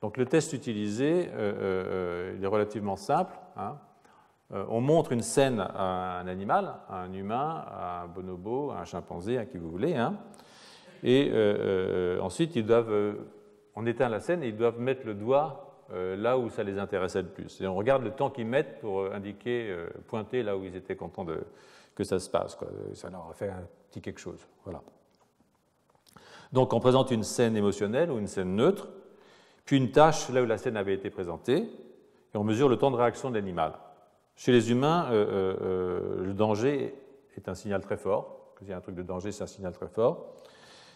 Donc le test utilisé, euh, euh, il est relativement simple, hein. Euh, on montre une scène à un animal, à un humain, à un bonobo, à un chimpanzé, à qui vous voulez, hein. Et euh, euh, ensuite, ils doivent, euh, on éteint la scène et ils doivent mettre le doigt euh, là où ça les intéressait le plus. Et on regarde le temps qu'ils mettent pour indiquer, euh, pointer là où ils étaient contents de, que ça se passe, quoi. Ça leur a fait un petit quelque chose. Voilà. Donc on présente une scène émotionnelle ou une scène neutre, puis une tâche là où la scène avait été présentée, et on mesure le temps de réaction de l'animal. Chez les humains, euh, euh, le danger est un signal très fort. Quand il y a un truc de danger, c'est un signal très fort.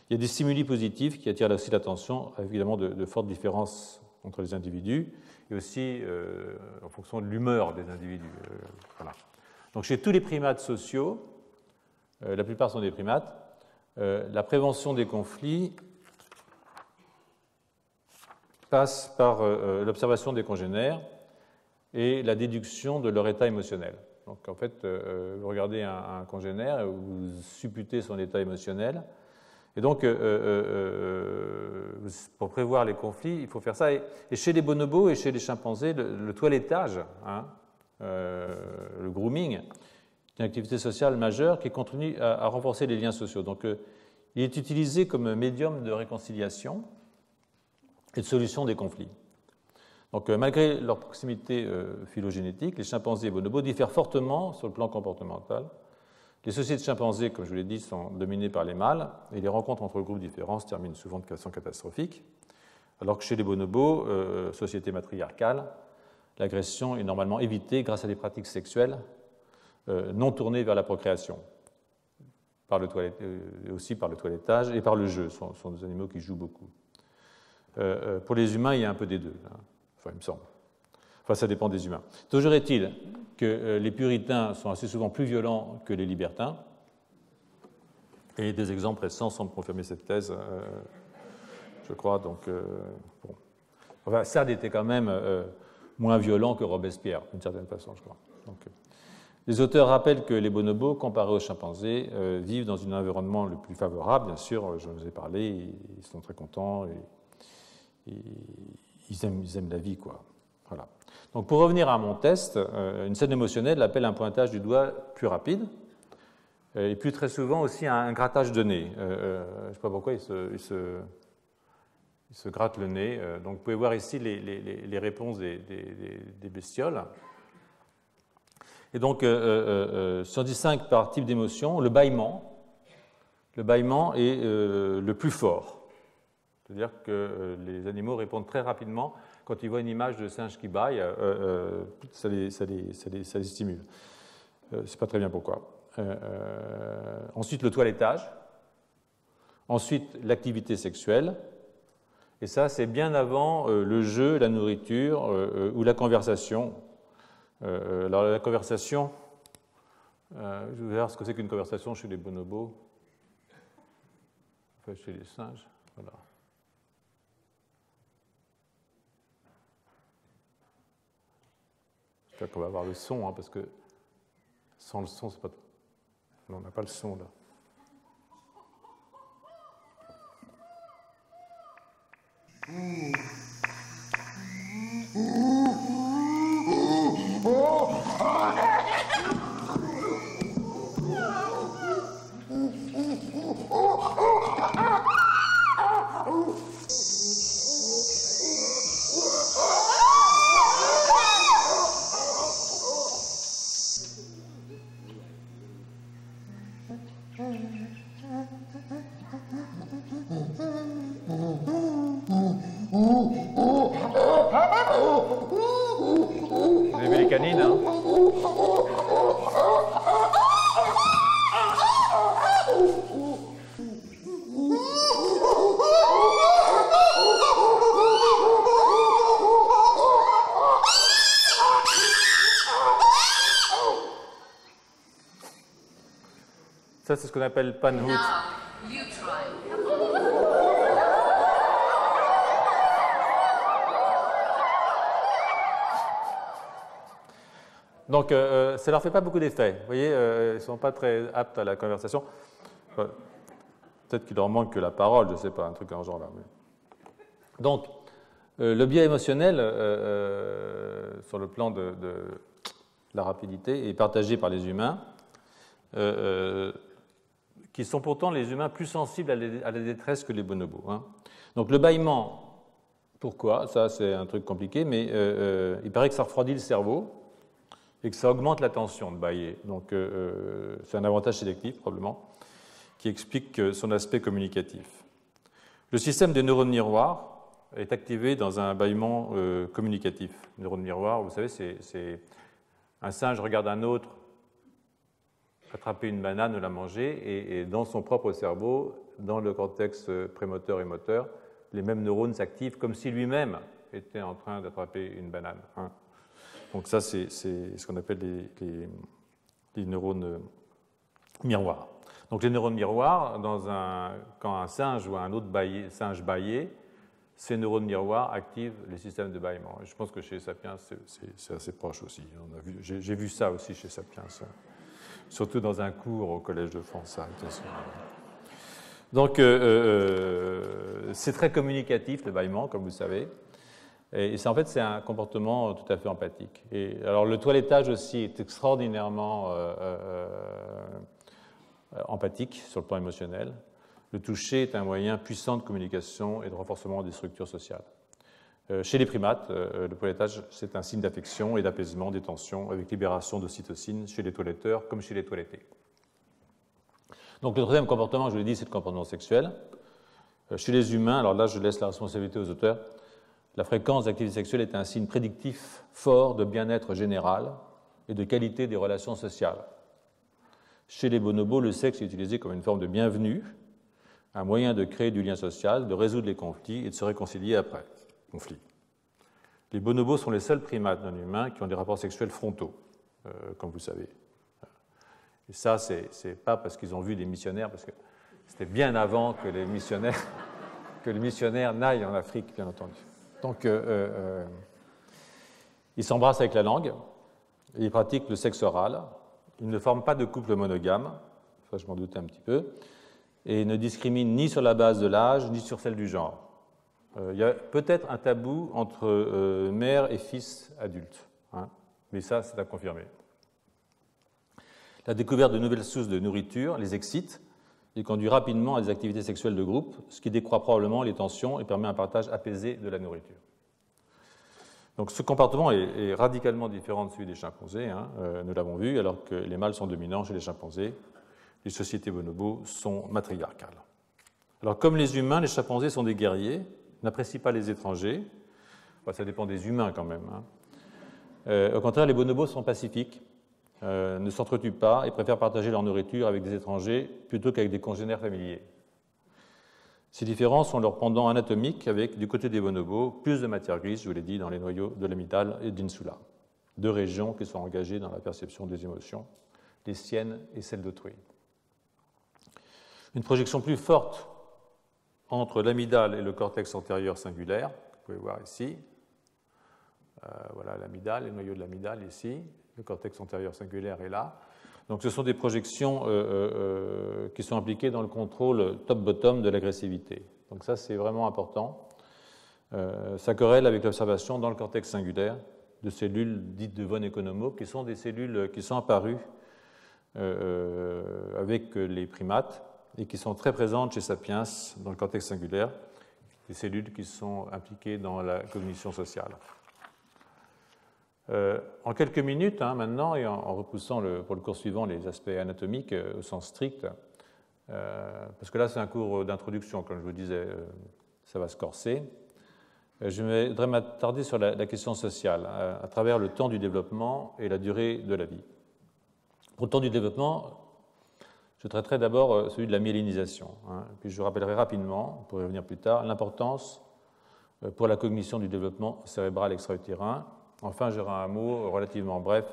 Il y a des stimuli positifs qui attirent aussi l'attention, avec évidemment de, de fortes différences entre les individus, et aussi euh, en fonction de l'humeur des individus. Euh, voilà. Donc chez tous les primates sociaux, euh, la plupart sont des primates, euh, la prévention des conflits passe par euh, l'observation des congénères et la déduction de leur état émotionnel. Donc en fait, euh, vous regardez un, un congénère, vous supputez son état émotionnel, et donc, euh, euh, euh, pour prévoir les conflits, il faut faire ça. Et, et chez les bonobos et chez les chimpanzés, le, le toilettage, hein, euh, le grooming, est une activité sociale majeure qui continue à, à renforcer les liens sociaux. Donc, euh, il est utilisé comme médium de réconciliation et de solution des conflits. Donc, euh, malgré leur proximité euh, phylogénétique, les chimpanzés et bonobos diffèrent fortement sur le plan comportemental. Les sociétés de chimpanzés, comme je vous l'ai dit, sont dominées par les mâles, et les rencontres entre groupes différents se terminent souvent de façon catastrophique, alors que chez les bonobos, euh, société matriarcale, l'agression est normalement évitée grâce à des pratiques sexuelles euh, non tournées vers la procréation, par le toilet, euh, aussi par le toilettage et par le jeu. Ce sont, sont des animaux qui jouent beaucoup. Euh, pour les humains, il y a un peu des deux, hein, enfin, il me semble. Enfin, ça dépend des humains. Toujours est-il que les puritains sont assez souvent plus violents que les libertins, et des exemples récents semblent confirmer cette thèse, euh, je crois. Donc, euh, bon. Enfin, Sade était quand même euh, moins violent que Robespierre, d'une certaine façon, je crois. Donc, euh, les auteurs rappellent que les bonobos, comparés aux chimpanzés, euh, vivent dans un environnement le plus favorable, bien sûr, je vous ai parlé, ils sont très contents, et, et, ils, aiment, ils aiment la vie, quoi. Voilà. Donc pour revenir à mon test, une scène émotionnelle appelle un pointage du doigt plus rapide et plus très souvent aussi un grattage de nez. Euh, je ne sais pas pourquoi il se, il se, il se gratte le nez. Donc vous pouvez voir ici les, les, les réponses des, des, des bestioles. Et donc, euh, euh, cent dix-cinq par type d'émotion, le bâillement, le bâillement est euh, le plus fort. C'est-à-dire que les animaux répondent très rapidement. Quand ils voient une image de singe qui bâille, euh, euh, ça, les, ça, les, ça, les, ça les stimule. Euh, je ne sais pas très bien pourquoi. Euh, euh, ensuite, le toilettage. Ensuite, l'activité sexuelle. Et ça, c'est bien avant euh, le jeu, la nourriture euh, euh, ou la conversation. Euh, alors, la conversation, euh, je vais voir ce que c'est qu'une conversation chez les bonobos, enfin, chez les singes. Voilà. Qu'on va avoir le son, hein, parce que sans le son, c'est pas. Non, on n'a pas le son là. C'est ce qu'on appelle panhoot. Donc, euh, ça ne leur fait pas beaucoup d'effet. Vous voyez, euh, ils ne sont pas très aptes à la conversation. Enfin, peut-être qu'il leur manque que la parole, je ne sais pas, un truc dans ce genre-là. Mais... Donc, Euh, le biais émotionnel, euh, sur le plan de, de la rapidité, est partagé par les humains, euh, euh, qui sont pourtant les humains plus sensibles à, les, à la détresse que les bonobos. Hein. Donc le bâillement, pourquoi? Ça, c'est un truc compliqué, mais euh, euh, il paraît que ça refroidit le cerveau et que ça augmente la tension de bâiller. Donc euh, c'est un avantage sélectif, probablement, qui explique son aspect communicatif. Le système des neurones miroirs est activé dans un bâillement euh, communicatif. Les neurones miroirs, vous savez, c'est un singe regarde un autre attraper une banane, la manger, et, et dans son propre cerveau, dans le cortex prémoteur et moteur, les mêmes neurones s'activent comme si lui-même était en train d'attraper une banane. Hein. Donc ça, c'est ce qu'on appelle les, les, les neurones miroirs. Donc les neurones miroirs, dans un, quand un singe ou un autre baillé, singe baillé, ces neurones miroirs activent les systèmes de bâillement. Je pense que chez Sapiens, c'est assez proche aussi. J'ai vu ça aussi chez Sapiens, hein. Surtout dans un cours au Collège de France. Hein, Donc, euh, euh, c'est très communicatif, le bâillement, comme vous savez. Et, et en fait, c'est un comportement tout à fait empathique. Et, alors, le toilettage aussi est extraordinairement euh, euh, empathique sur le plan émotionnel. Le toucher est un moyen puissant de communication et de renforcement des structures sociales. Euh, chez les primates, euh, le toilettage, c'est un signe d'affection et d'apaisement des tensions avec libération d'ocytocine chez les toiletteurs comme chez les toilettés. Donc le troisième comportement, je vous l'ai dit, c'est le comportement sexuel. Euh, chez les humains, alors là je laisse la responsabilité aux auteurs, la fréquence d'activité sexuelle est un signe prédictif fort de bien-être général et de qualité des relations sociales. Chez les bonobos, le sexe est utilisé comme une forme de bienvenue, un moyen de créer du lien social, de résoudre les conflits et de se réconcilier après conflit. Les bonobos sont les seuls primates non humains qui ont des rapports sexuels frontaux, euh, comme vous savez. Et ça, c'est pas parce qu'ils ont vu des missionnaires, parce que c'était bien avant que les missionnaires, que les missionnaires n'aillent en Afrique, bien entendu. Donc, euh, euh, ils s'embrassent avec la langue, et ils pratiquent le sexe oral, ils ne forment pas de couple monogame, enfin, je m'en doutais un petit peu, et ne discrimine ni sur la base de l'âge, ni sur celle du genre. Euh, il y a peut-être un tabou entre euh, mère et fils adultes, hein, mais ça, c'est à confirmer. La découverte de nouvelles sources de nourriture les excite et conduit rapidement à des activités sexuelles de groupe, ce qui décroît probablement les tensions et permet un partage apaisé de la nourriture. Donc ce comportement est, est radicalement différent de celui des chimpanzés, hein, euh, nous l'avons vu, alors que les mâles sont dominants chez les chimpanzés. Les sociétés bonobos sont matriarcales. Alors, comme les humains, les chimpanzés sont des guerriers, n'apprécient pas les étrangers. Enfin, ça dépend des humains quand même. Hein. Euh, au contraire, les bonobos sont pacifiques, euh, ne s'entretuent pas et préfèrent partager leur nourriture avec des étrangers plutôt qu'avec des congénères familiers. Ces différences ont leur pendant anatomique avec, du côté des bonobos, plus de matière grise, je vous l'ai dit, dans les noyaux de l'amygdale et d'insula, deux régions qui sont engagées dans la perception des émotions, les siennes et celles d'autrui. Une projection plus forte entre l'amygdale et le cortex antérieur singulaire, que vous pouvez voir ici. Euh, voilà l'amygdale, le noyau de l'amygdale ici, le cortex antérieur singulaire est là. Donc ce sont des projections euh, euh, qui sont impliquées dans le contrôle top-bottom de l'agressivité. Donc ça c'est vraiment important. Euh, ça corrèle avec l'observation dans le cortex singulaire de cellules dites de Von Economo, qui sont des cellules qui sont apparues euh, avec les primates, et qui sont très présentes chez Sapiens dans le cortex singulaire, des cellules qui sont impliquées dans la cognition sociale. Euh, en quelques minutes, hein, maintenant, et en, en repoussant le, pour le cours suivant les aspects anatomiques euh, au sens strict, euh, parce que là c'est un cours d'introduction, comme je vous disais, euh, ça va se corser, euh, je voudrais m'attarder sur la, la question sociale, euh, à travers le temps du développement et la durée de la vie. Pour le temps du développement, je traiterai d'abord celui de la myélinisation, hein, puis je rappellerai rapidement, on pourrait y revenir plus tard, l'importance pour la cognition du développement cérébral extra-utérin. Enfin, j'aurai un mot relativement bref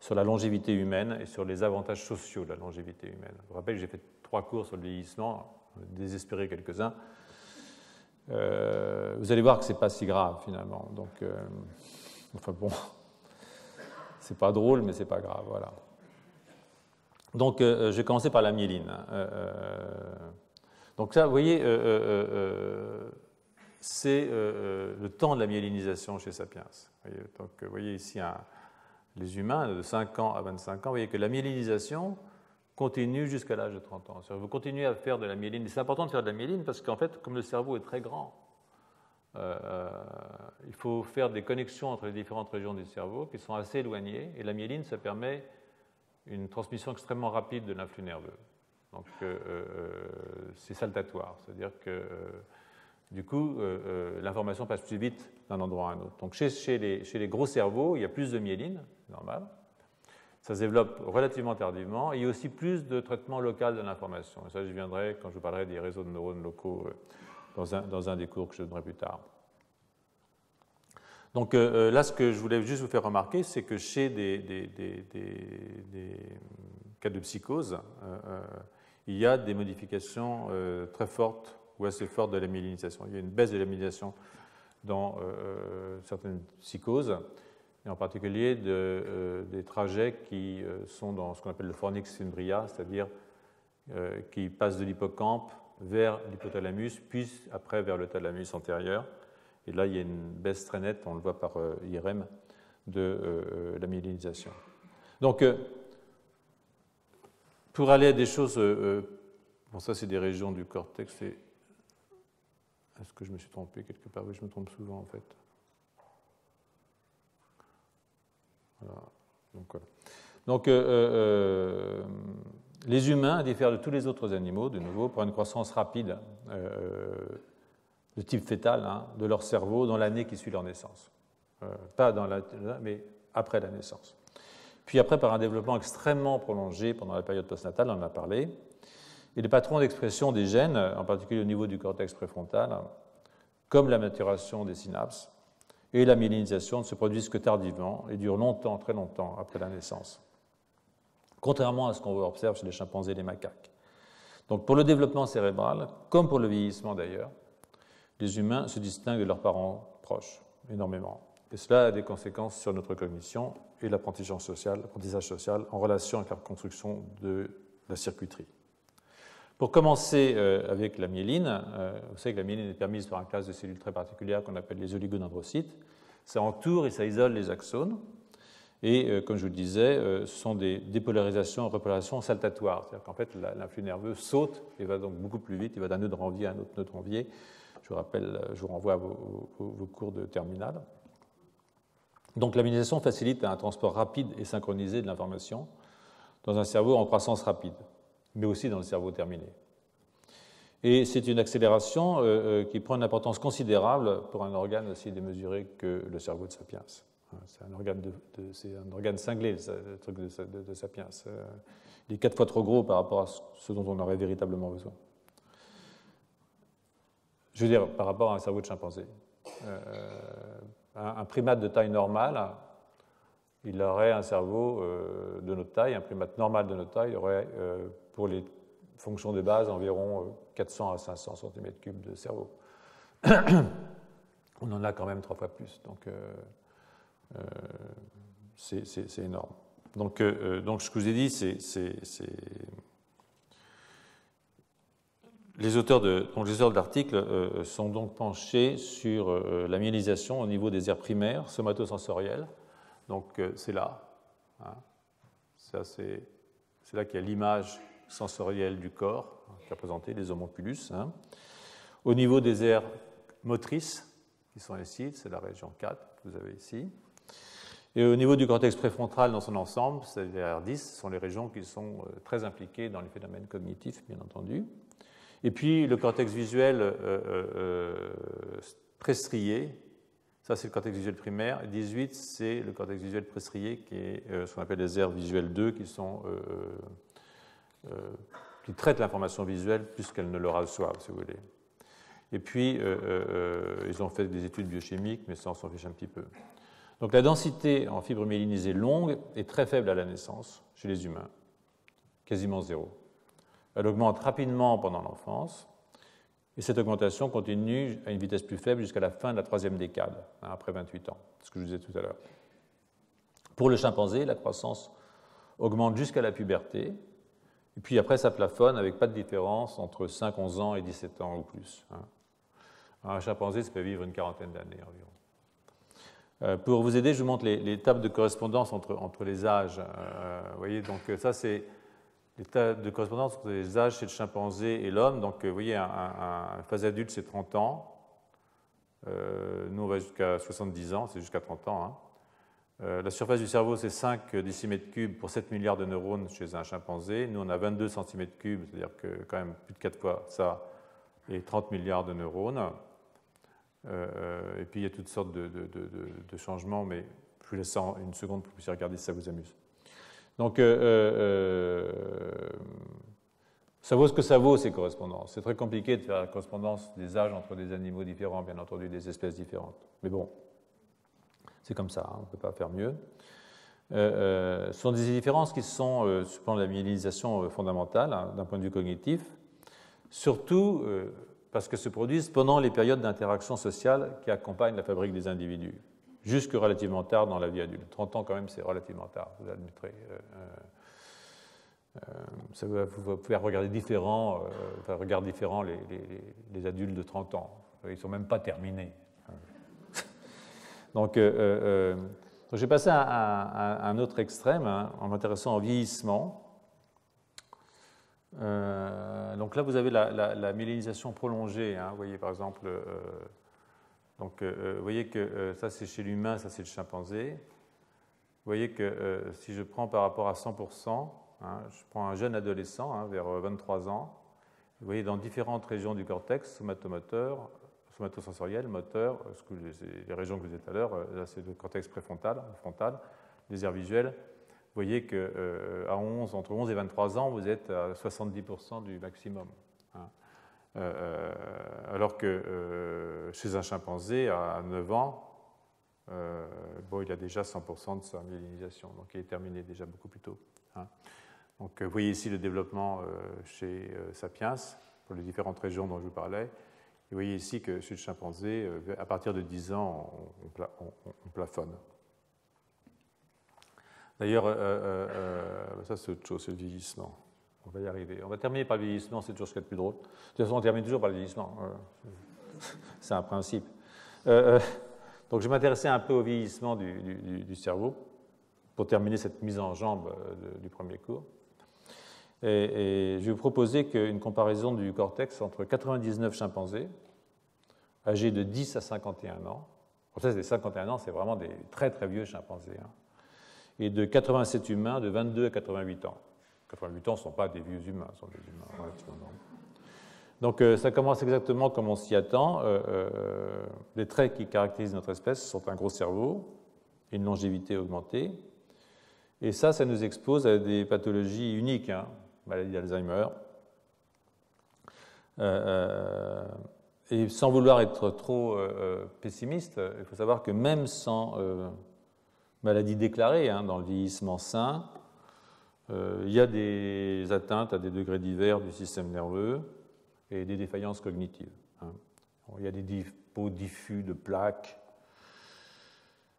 sur la longévité humaine et sur les avantages sociaux de la longévité humaine. Je vous rappelle que j'ai fait trois cours sur le vieillissement, désespéré quelques-uns. Euh, vous allez voir que ce n'est pas si grave finalement. Donc, euh, enfin bon, c'est pas drôle, mais c'est pas grave, voilà. Donc, euh, je vais commencer par la myéline. Euh, donc ça, vous voyez, euh, euh, euh, c'est euh, le temps de la myélinisation chez Sapiens. Vous voyez, donc, vous voyez ici un, les humains de cinq ans à vingt-cinq ans, vous voyez que la myélinisation continue jusqu'à l'âge de trente ans. Vous continuez à faire de la myéline. C'est important de faire de la myéline parce qu'en fait, comme le cerveau est très grand, euh, il faut faire des connexions entre les différentes régions du cerveau qui sont assez éloignées. Et la myéline, ça permet une transmission extrêmement rapide de l'influx nerveux. Donc, euh, c'est saltatoire. C'est-à-dire que, euh, du coup, euh, l'information passe plus vite d'un endroit à un autre. Donc, chez, chez, les, chez les gros cerveaux, il y a plus de myéline, c'est normal. Ça se développe relativement tardivement. Il y a aussi plus de traitement local de l'information. Et ça, j'y viendrai quand je vous parlerai des réseaux de neurones locaux dans un, dans un des cours que je donnerai plus tard. Donc euh, là, ce que je voulais juste vous faire remarquer, c'est que chez des, des, des, des, des cas de psychose, euh, il y a des modifications euh, très fortes ou assez fortes de la myélinisation. Il y a une baisse de la myélinisation dans euh, certaines psychoses, et en particulier de, euh, des trajets qui euh, sont dans ce qu'on appelle le fornix cimbria, c'est-à-dire euh, qui passent de l'hippocampe vers l'hypothalamus, puis après vers le thalamus antérieur. Et là, il y a une baisse très nette, on le voit par euh, I R M, de euh, la myélinisation. Donc, euh, pour aller à des choses... Euh, bon, ça, c'est des régions du cortex. Et... Est-ce que je me suis trompé quelque part? Oui, je me trompe souvent, en fait. Voilà. Donc, voilà. Donc euh, euh, les humains diffèrent de tous les autres animaux, de nouveau, par une croissance rapide euh, de type fœtal, hein, de leur cerveau dans l'année qui suit leur naissance. Euh, pas dans la... mais après la naissance. Puis après, par un développement extrêmement prolongé pendant la période postnatale, on en a parlé, et les patrons d'expression des gènes, en particulier au niveau du cortex préfrontal, comme la maturation des synapses, et la myélinisation ne se produisent que tardivement et durent longtemps, très longtemps, après la naissance. Contrairement à ce qu'on observe chez les chimpanzés et les macaques. Donc pour le développement cérébral, comme pour le vieillissement d'ailleurs, les humains se distinguent de leurs parents proches, énormément. Et cela a des conséquences sur notre cognition et l'apprentissage social, l'apprentissage social en relation avec la construction de la circuiterie. Pour commencer euh, avec la myéline, euh, vous savez que la myéline est permise par une classe de cellules très particulière qu'on appelle les oligodendrocytes. Ça entoure et ça isole les axones. Et euh, comme je vous le disais, euh, ce sont des dépolarisations, repolarisations saltatoires. C'est-à-dire qu'en fait, l'influx nerveux saute et va donc beaucoup plus vite. Il va d'un nœud ranvier à un autre nœud ranvier. Je vous rappelle, je vous renvoie à vos, vos, vos cours de terminale. Donc la myélinisation facilite un transport rapide et synchronisé de l'information dans un cerveau en croissance rapide, mais aussi dans le cerveau terminé. Et c'est une accélération euh, qui prend une importance considérable pour un organe aussi démesuré que le cerveau de Sapiens. C'est un organe, de, de, c'est un organe cinglé, le truc de, de, de Sapiens. Il est quatre fois trop gros par rapport à ce dont on aurait véritablement besoin. Je veux dire, par rapport à un cerveau de chimpanzé. Euh, un, un primate de taille normale, il aurait un cerveau euh, de notre taille, un primate normal de notre taille aurait... Euh, pour les fonctions de base, environ quatre cents à cinq cents centimètres cubes de cerveau. On en a quand même trois fois plus, donc euh, euh, c'est énorme. Donc, euh, donc, ce que je vous ai dit, c'est... Les auteurs de, de l'article euh, sont donc penchés sur euh, la myélinisation au niveau des aires primaires, somatosensorielles. Donc, euh, c'est là. Hein. Ça, c'est là qu'il y a l'image sensorielle du corps, qui a présenté les homonculus. Hein. Au niveau des aires motrices, qui sont ici, c'est la région quatre que vous avez ici. Et au niveau du cortex préfrontal dans son ensemble, c'est la R dix, ce sont les régions qui sont très impliquées dans les phénomènes cognitifs, bien entendu. Et puis le cortex visuel euh, euh, préstrié, ça c'est le cortex visuel primaire, dix-huit c'est le cortex visuel préstrié, qui est euh, ce qu'on appelle les aires visuelles deux, qui sont... Euh, Euh, qui traitent l'information visuelle plus qu'elle ne le reçoit, si vous voulez. Et puis, euh, euh, ils ont fait des études biochimiques, mais ça, on s'en fiche un petit peu. Donc, la densité en fibres myélinisées longues est très faible à la naissance chez les humains, quasiment zéro. Elle augmente rapidement pendant l'enfance, et cette augmentation continue à une vitesse plus faible jusqu'à la fin de la troisième décade, hein, après vingt-huit ans, ce que je vous disais tout à l'heure. Pour le chimpanzé, la croissance augmente jusqu'à la puberté, et puis après, ça plafonne avec pas de différence entre cinq, onze ans et dix-sept ans ou plus. Un chimpanzé, ça peut vivre une quarantaine d'années environ. Euh, pour vous aider, je vous montre les, les tables de correspondance entre, entre les âges. Euh, vous voyez, donc ça, c'est les tables de correspondance entre les âges chez le chimpanzé et l'homme. Donc, vous voyez, un, un, un phase adulte, c'est trente ans. Euh, nous, on va jusqu'à soixante-dix ans, c'est jusqu'à trente ans. Hein. Euh, la surface du cerveau, c'est cinq décimètres cubes pour sept milliards de neurones chez un chimpanzé. Nous, on a vingt-deux centimètres cubes, c'est-à-dire que quand même plus de quatre fois ça, et trente milliards de neurones. Euh, et puis, il y a toutes sortes de, de, de, de changements, mais je vous laisse ça en une seconde pour que vous puissiez regarder si ça vous amuse. Donc, euh, euh, ça vaut ce que ça vaut, ces correspondances. C'est très compliqué de faire la correspondance des âges entre des animaux différents, bien entendu, des espèces différentes. Mais bon, c'est comme ça, hein, on ne peut pas faire mieux. Euh, euh, ce sont des différences qui sont, euh, sur le plan de la mimétisation euh, fondamentale, hein, d'un point de vue cognitif, surtout... Euh, parce que se produisent pendant les périodes d'interaction sociale qui accompagnent la fabrique des individus, jusque relativement tard dans la vie adulte. trente ans, quand même, c'est relativement tard, vous admettrez. Euh, euh, ça va vous faire regarder différents, euh, enfin, regarde différents les, les, les adultes de trente ans. Ils ne sont même pas terminés. Donc, euh, euh, j'ai passé à, à, à un autre extrême, hein, en m'intéressant au vieillissement. Euh, donc là, vous avez la, la, la myélinisation prolongée. Hein, vous voyez, par exemple, euh, donc, euh, vous voyez que euh, ça, c'est chez l'humain, ça, c'est le chimpanzé. Vous voyez que euh, si je prends par rapport à cent pour cent, hein, je prends un jeune adolescent, hein, vers vingt-trois ans, vous voyez, dans différentes régions du cortex, somatomoteur, somatosensoriel, moteur, ce que les, les régions que vous avez tout à l'heure, là, c'est le cortex préfrontal, frontal, les aires visuelles. Vous voyez qu'à euh, entre onze et vingt-trois ans, vous êtes à soixante-dix pour cent du maximum. Hein. Euh, alors que euh, chez un chimpanzé, à neuf ans, euh, bon, il a déjà cent pour cent de sa myélinisation, donc il est terminé déjà beaucoup plus tôt. Hein. Donc, vous voyez ici le développement euh, chez euh, Sapiens, pour les différentes régions dont je vous parlais. Et vous voyez ici que chez le chimpanzé, euh, à partir de dix ans, on, on, pla on, on plafonne. D'ailleurs, euh, euh, euh, ça c'est autre chose, c'est le vieillissement. On va y arriver. On va terminer par le vieillissement, c'est toujours ce qu'il y a de plus drôle. De toute façon, on termine toujours par le vieillissement. C'est un principe. Euh, euh, donc, je m'intéressais un peu au vieillissement du, du, du cerveau pour terminer cette mise en jambe de, du premier cours. Et, et je vais vous proposer qu'une comparaison du cortex entre quatre-vingt-dix-neuf chimpanzés âgés de dix à cinquante et un ans. Pour ça, c'est cinquante et un ans, c'est vraiment des très très vieux chimpanzés. Hein. Et de quatre-vingt-sept humains de vingt-deux à quatre-vingt-huit ans. quatre-vingt-huit ans ne sont pas des vieux humains, sont des humains relativement nombreux. Donc euh, ça commence exactement comme on s'y attend. Euh, euh, les traits qui caractérisent notre espèce sont un gros cerveau, une longévité augmentée, et ça, ça nous expose à des pathologies uniques, hein, maladie d'Alzheimer. Euh, et sans vouloir être trop euh, pessimiste, il faut savoir que même sans... Euh, maladie déclarée, hein, dans le vieillissement sain, euh, il y a des atteintes à des degrés divers du système nerveux et des défaillances cognitives. Hein. Il y a des dépôts diffus de plaques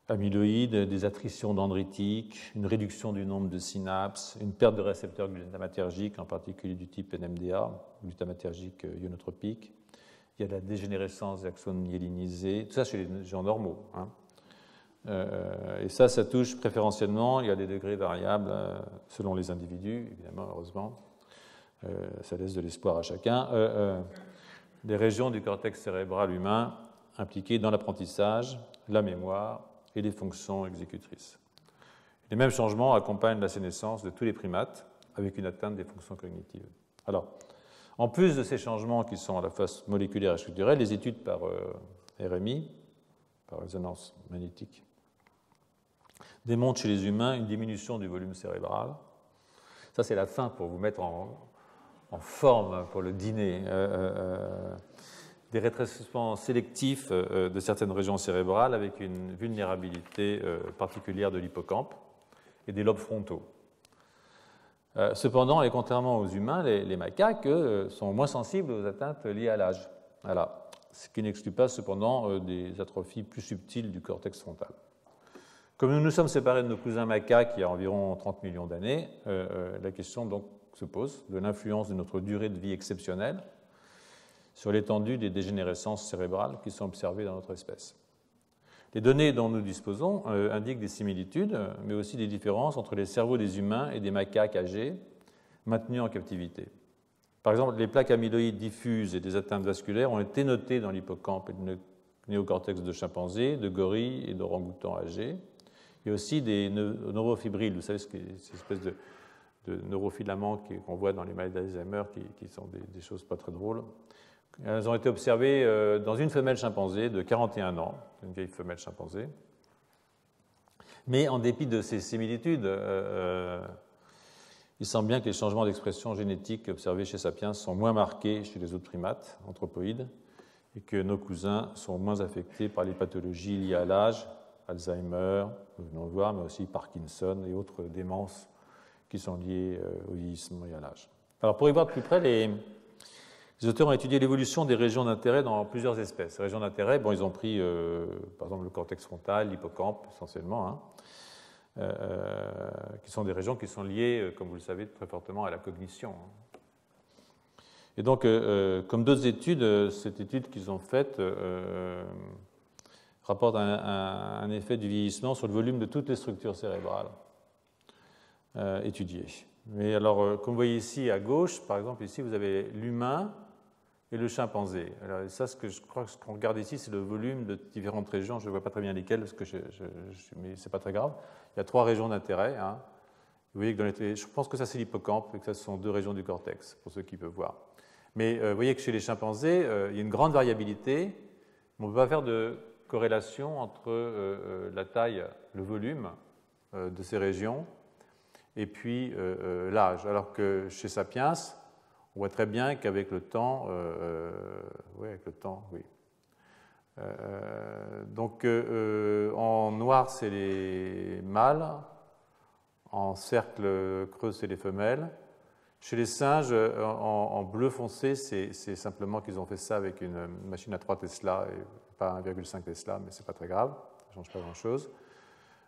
amyloïdes, des attritions dendritiques, une réduction du nombre de synapses, une perte de récepteurs glutamatergiques, en particulier du type N M D A, glutamatergique ionotropique. Il y a de la dégénérescence des axones myélinisés, tout ça chez les gens normaux. Hein. Euh, et ça, ça touche préférentiellement, il y a des degrés variables euh, selon les individus, évidemment, heureusement, euh, ça laisse de l'espoir à chacun, euh, euh, des régions du cortex cérébral humain impliquées dans l'apprentissage, la mémoire et les fonctions exécutrices. Les mêmes changements accompagnent la sénescence de tous les primates avec une atteinte des fonctions cognitives. Alors, en plus de ces changements qui sont à la fois moléculaires et structurels, les études par euh, R M I, par résonance magnétique, démontre chez les humains une diminution du volume cérébral. Ça, c'est la fin pour vous mettre en, en forme pour le dîner. Euh, euh, des rétrécissements sélectifs euh, de certaines régions cérébrales avec une vulnérabilité euh, particulière de l'hippocampe et des lobes frontaux. Euh, cependant, et contrairement aux humains, les, les macaques euh, sont moins sensibles aux atteintes liées à l'âge. Voilà. Ce qui n'exclut pas cependant euh, des atrophies plus subtiles du cortex frontal. Comme nous nous sommes séparés de nos cousins macaques il y a environ trente millions d'années, euh, la question donc se pose de l'influence de notre durée de vie exceptionnelle sur l'étendue des dégénérescences cérébrales qui sont observées dans notre espèce. Les données dont nous disposons euh, indiquent des similitudes, mais aussi des différences entre les cerveaux des humains et des macaques âgés maintenus en captivité. Par exemple, les plaques amyloïdes diffuses et des atteintes vasculaires ont été notées dans l'hippocampe et le néocortex de chimpanzés, de gorilles et d'orangoutans âgés. Il y a aussi des neurofibrilles, vous savez, ces espèces de, de neurofilaments qu'on voit dans les maladies d'Alzheimer qui, qui sont des, des choses pas très drôles. Elles ont été observées dans une femelle chimpanzé de quarante et un ans, une vieille femelle chimpanzé. Mais en dépit de ces similitudes, euh, il semble bien que les changements d'expression génétique observés chez Sapiens sont moins marqués chez les autres primates anthropoïdes et que nos cousins sont moins affectés par les pathologies liées à l'âge, Alzheimer, nous venons de voir, mais aussi Parkinson et autres démences qui sont liées au vieillissement et à l'âge. Alors pour y voir de plus près, les... Les auteurs ont étudié l'évolution des régions d'intérêt dans plusieurs espèces. Les régions d'intérêt, bon, ils ont pris, euh, par exemple, le cortex frontal, l'hippocampe, essentiellement, hein, euh, qui sont des régions qui sont liées, comme vous le savez, très fortement à la cognition. Et donc, euh, comme d'autres études, cette étude qu'ils ont faite euh, rapporte un, un, un effet du vieillissement sur le volume de toutes les structures cérébrales euh, étudiées. Mais alors, comme vous voyez ici à gauche, par exemple, ici, vous avez l'humain et le chimpanzé. Alors, ça, ce que je crois que ce qu'on regarde ici, c'est le volume de différentes régions. Je ne vois pas très bien lesquelles, parce que je, je, je, mais ce n'est pas très grave. Il y a trois régions d'intérêt. Hein. Vous voyez que dans les, je pense que ça, c'est l'hippocampe, et que ça, ce sont deux régions du cortex, pour ceux qui peuvent voir. Mais euh, vous voyez que chez les chimpanzés, euh, il y a une grande variabilité, mais on ne peut pas faire de corrélation entre euh, la taille, le volume euh, de ces régions, et puis euh, l'âge. Alors que chez Sapiens, on voit très bien qu'avec le temps, euh, oui, avec le temps, oui. Euh, donc euh, en noir, c'est les mâles, en cercle creux, c'est les femelles. Chez les singes, en, en bleu foncé, c'est simplement qu'ils ont fait ça avec une machine à trois Tesla, et pas un virgule cinq Tesla, mais c'est pas très grave, ça ne change pas grand-chose.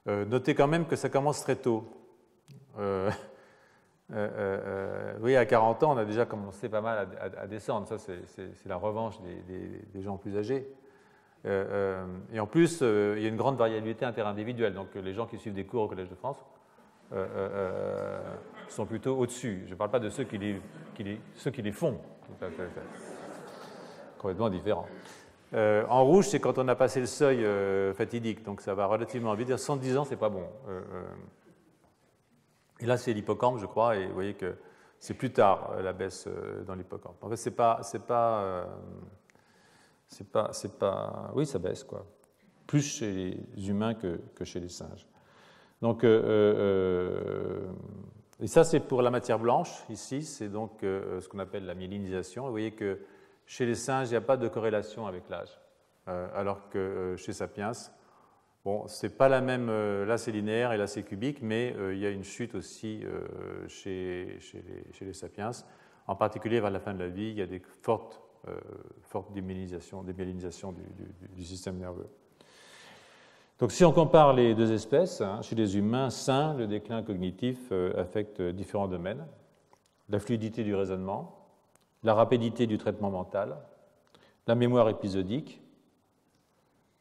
Euh, notez quand même que ça commence très tôt. Euh, euh, euh, oui, à quarante ans, on a déjà commencé pas mal à, à, à descendre. Ça, c'est la revanche des, des, des gens plus âgés. Euh, euh, et en plus, euh, il y a une grande variabilité interindividuelle. Donc, les gens qui suivent des cours au Collège de France euh, euh, sont plutôt au-dessus. Je ne parle pas de ceux qui les, qui les, ceux qui les font. Complètement différent. Euh, en rouge, c'est quand on a passé le seuil euh, fatidique. Donc, ça va relativement vite. cent dix ans, c'est pas bon. Euh, euh, Et là, c'est l'hippocampe, je crois, et vous voyez que c'est plus tard la baisse dans l'hippocampe. En fait, c'est pas, c'est pas, euh, c'est pas, c'est pas, oui, ça baisse quoi. Plus chez les humains que, que chez les singes. Donc, euh, euh, et ça, c'est pour la matière blanche. Ici, c'est donc euh, ce qu'on appelle la myélinisation. Vous voyez que chez les singes, il n'y a pas de corrélation avec l'âge, euh, alors que euh, chez Sapiens. Bon, c'est pas la même, là c'est linéaire et là c'est cubique, mais euh, il y a une chute aussi euh, chez, chez, les, chez les sapiens. En particulier vers la fin de la vie, il y a des fortes, euh, fortes démyélinisations, démyélinisations du, du, du système nerveux. Donc si on compare les deux espèces, hein, chez les humains sains, le déclin cognitif euh, affecte différents domaines. La fluidité du raisonnement, la rapidité du traitement mental, la mémoire épisodique,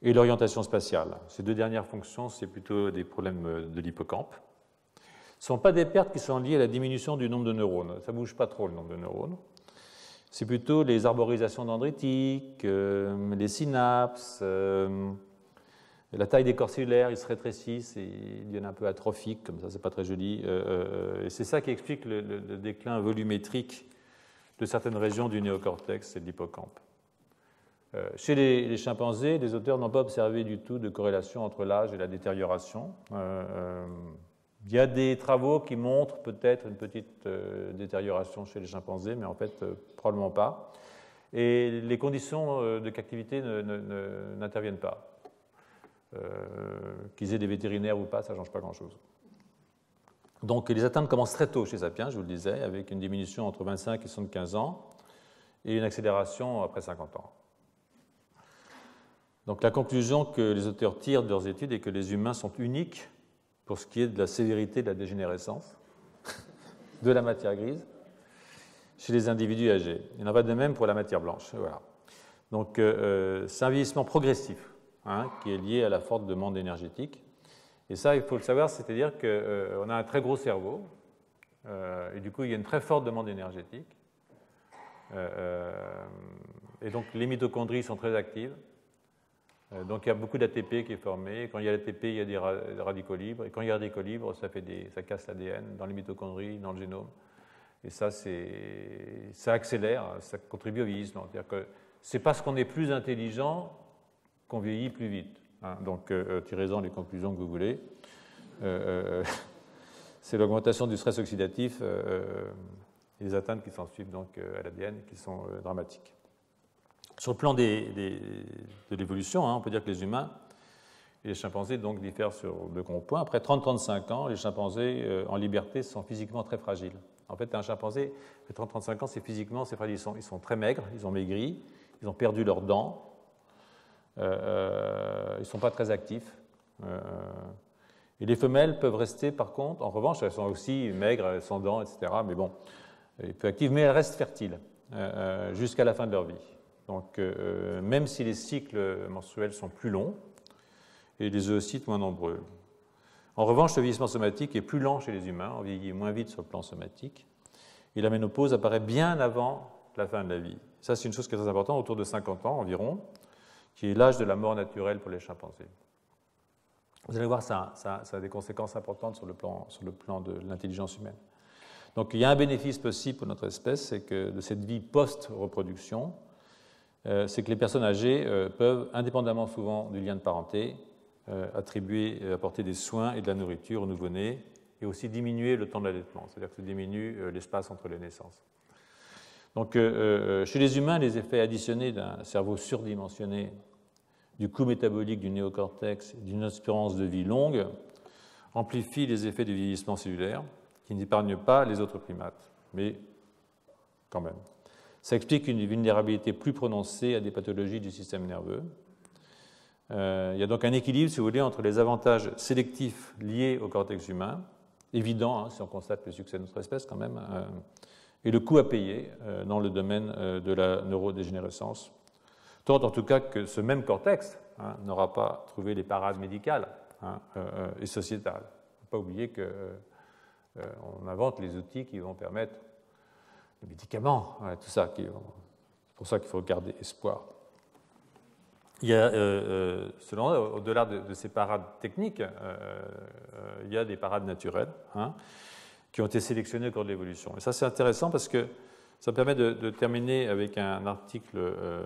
et l'orientation spatiale. Ces deux dernières fonctions, c'est plutôt des problèmes de l'hippocampe. Ce ne sont pas des pertes qui sont liées à la diminution du nombre de neurones. Ça ne bouge pas trop, le nombre de neurones. C'est plutôt les arborisations dendritiques, euh, les synapses, euh, la taille des corps cellulaires, ils se rétrécissent, et ils deviennent un peu atrophiques, comme ça, c'est pas très joli. Euh, euh, et c'est ça qui explique le, le, le déclin volumétrique de certaines régions du néocortex et de l'hippocampe. Euh, chez les, les chimpanzés, les auteurs n'ont pas observé du tout de corrélation entre l'âge et la détérioration. Euh, euh, il y a des travaux qui montrent peut-être une petite euh, détérioration chez les chimpanzés, mais en fait, euh, probablement pas. Et les conditions euh, de captivité n'interviennent pas. Euh, qu'ils aient des vétérinaires ou pas, ça ne change pas grand-chose. Donc, les atteintes commencent très tôt chez Sapiens, je vous le disais, avec une diminution entre vingt-cinq et soixante-quinze ans et une accélération après cinquante ans. Donc la conclusion que les auteurs tirent de leurs études est que les humains sont uniques pour ce qui est de la sévérité de la dégénérescence, de la matière grise. chez les individus âgés. Il n'en va de même pour la matière blanche. Voilà. Donc, euh, c'est un vieillissement progressif hein, qui est lié à la forte demande énergétique. Et ça, il faut le savoir, c'est-à-dire qu'on euh, a un très gros cerveau, euh, et du coup, il y a une très forte demande énergétique. Euh, et donc, les mitochondries sont très actives. Euh, donc, il y a beaucoup d'A T P qui est formé. Et quand il y a l'A T P, il y a des ra radicaux libres. Et quand il y a des radicaux libres, ça, fait des, ça casse l'A D N dans les mitochondries, dans le génome. Et ça, ça accélère, ça contribue au vieillissement. C'est-à-dire que c'est parce qu'on est plus intelligent qu'on vieillit plus vite. Hein. Donc, euh, tirez-en les conclusions que vous voulez. Euh, euh, c'est l'augmentation du stress oxydatif euh, et les atteintes qui s'en suivent donc, euh, à l'A D N qui sont euh, dramatiques. Sur le plan des, des, de l'évolution, hein, on peut dire que les humains et les chimpanzés donc, diffèrent sur deux gros points. Après trente à trente-cinq ans, les chimpanzés euh, en liberté sont physiquement très fragiles. En fait, un chimpanzé, à trente à trente-cinq ans, c'est physiquement, c'est fragile. Ils sont, ils sont très maigres, ils ont maigri, ils ont perdu leurs dents, euh, ils ne sont pas très actifs. Euh, et les femelles peuvent rester, par contre, en revanche, elles sont aussi maigres, sans dents, et cetera. Mais bon, peu actives, mais elles restent fertiles euh, jusqu'à la fin de leur vie. Donc, euh, même si les cycles menstruels sont plus longs et les oocytes moins nombreux. En revanche, le vieillissement somatique est plus lent chez les humains, on vieillit moins vite sur le plan somatique, et la ménopause apparaît bien avant la fin de la vie. Ça, c'est une chose qui est très importante, autour de cinquante ans environ, qui est l'âge de la mort naturelle pour les chimpanzés. Vous allez voir, ça, ça, ça a des conséquences importantes sur le plan, sur le plan de l'intelligence humaine. Donc, il y a un bénéfice possible pour notre espèce, c'est que de cette vie post-reproduction, euh, c'est que les personnes âgées euh, peuvent, indépendamment souvent du lien de parenté, attribuer, apporter des soins et de la nourriture aux nouveau-nés et aussi diminuer le temps de l'allaitement, c'est-à-dire que ça diminue l'espace entre les naissances. Donc, euh, chez les humains, les effets additionnés d'un cerveau surdimensionné, du coût métabolique du néocortex, d'une espérance de vie longue, amplifient les effets du vieillissement cellulaire qui n'épargnent pas les autres primates, mais quand même. Ça explique une vulnérabilité plus prononcée à des pathologies du système nerveux. Il y a donc un équilibre, si vous voulez, entre les avantages sélectifs liés au cortex humain, évident hein, si on constate le succès de notre espèce quand même, euh, et le coût à payer euh, dans le domaine euh, de la neurodégénérescence. Tant en tout cas que ce même cortex hein, n'aura pas trouvé les parades médicales hein, euh, et sociétales. Il ne faut pas oublier qu'on euh, invente les outils qui vont permettre les médicaments, voilà, tout ça. C'est pour ça qu'il faut garder espoir. Il y a, euh, selon eux, au-delà de, de ces parades techniques, euh, euh, il y a des parades naturelles hein, qui ont été sélectionnées au cours de l'évolution. Et ça, c'est intéressant parce que ça permet de, de terminer avec un article euh,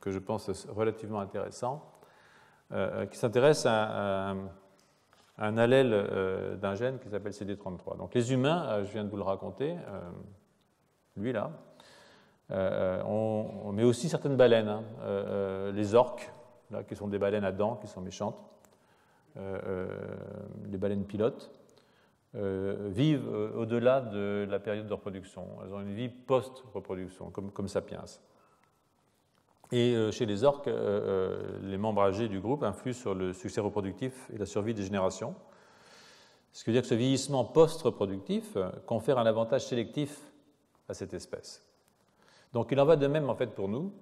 que je pense relativement intéressant, euh, qui s'intéresse à, à, à un allèle euh, d'un gène qui s'appelle C D trente-trois. Donc les humains, euh, je viens de vous le raconter, euh, lui là, Euh, on, on met aussi certaines baleines, hein, euh, les orques, là, qui sont des baleines à dents, qui sont méchantes, euh, euh, les baleines pilotes, euh, vivent euh, au-delà de la période de reproduction. Elles ont une vie post-reproduction, comme, comme sapiens. Et euh, chez les orques, euh, les membres âgés du groupe influent sur le succès reproductif et la survie des générations. Ce qui veut dire que ce vieillissement post-reproductif confère un avantage sélectif à cette espèce. Donc il en va de même en fait pour nous,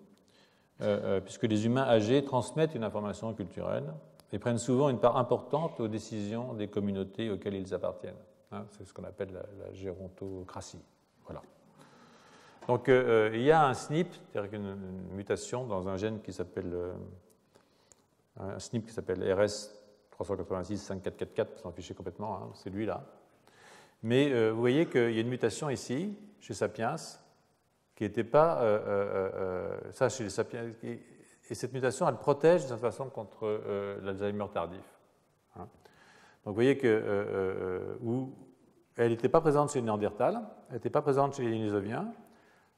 euh, puisque les humains âgés transmettent une information culturelle et prennent souvent une part importante aux décisions des communautés auxquelles ils appartiennent. Hein, c'est ce qu'on appelle la, la gérontocratie. Voilà. Donc euh, il y a un S N P, c'est-à-dire une, une mutation dans un gène qui s'appelle euh, un S N P qui s'appelle R S trois cent quatre-vingt-six cinq quatre quatre quatre, vous en fichez complètement, hein, c'est lui là. Mais euh, vous voyez qu'il y a une mutation ici chez Sapiens. Qui n'était pas euh, euh, euh, ça chez les sapiens. Et, et cette mutation, elle protège de cette façon contre euh, l'Alzheimer tardif. Hein. Donc vous voyez que euh, euh, où elle n'était pas présente chez les Néandertals, elle n'était pas présente chez les Denisoviens,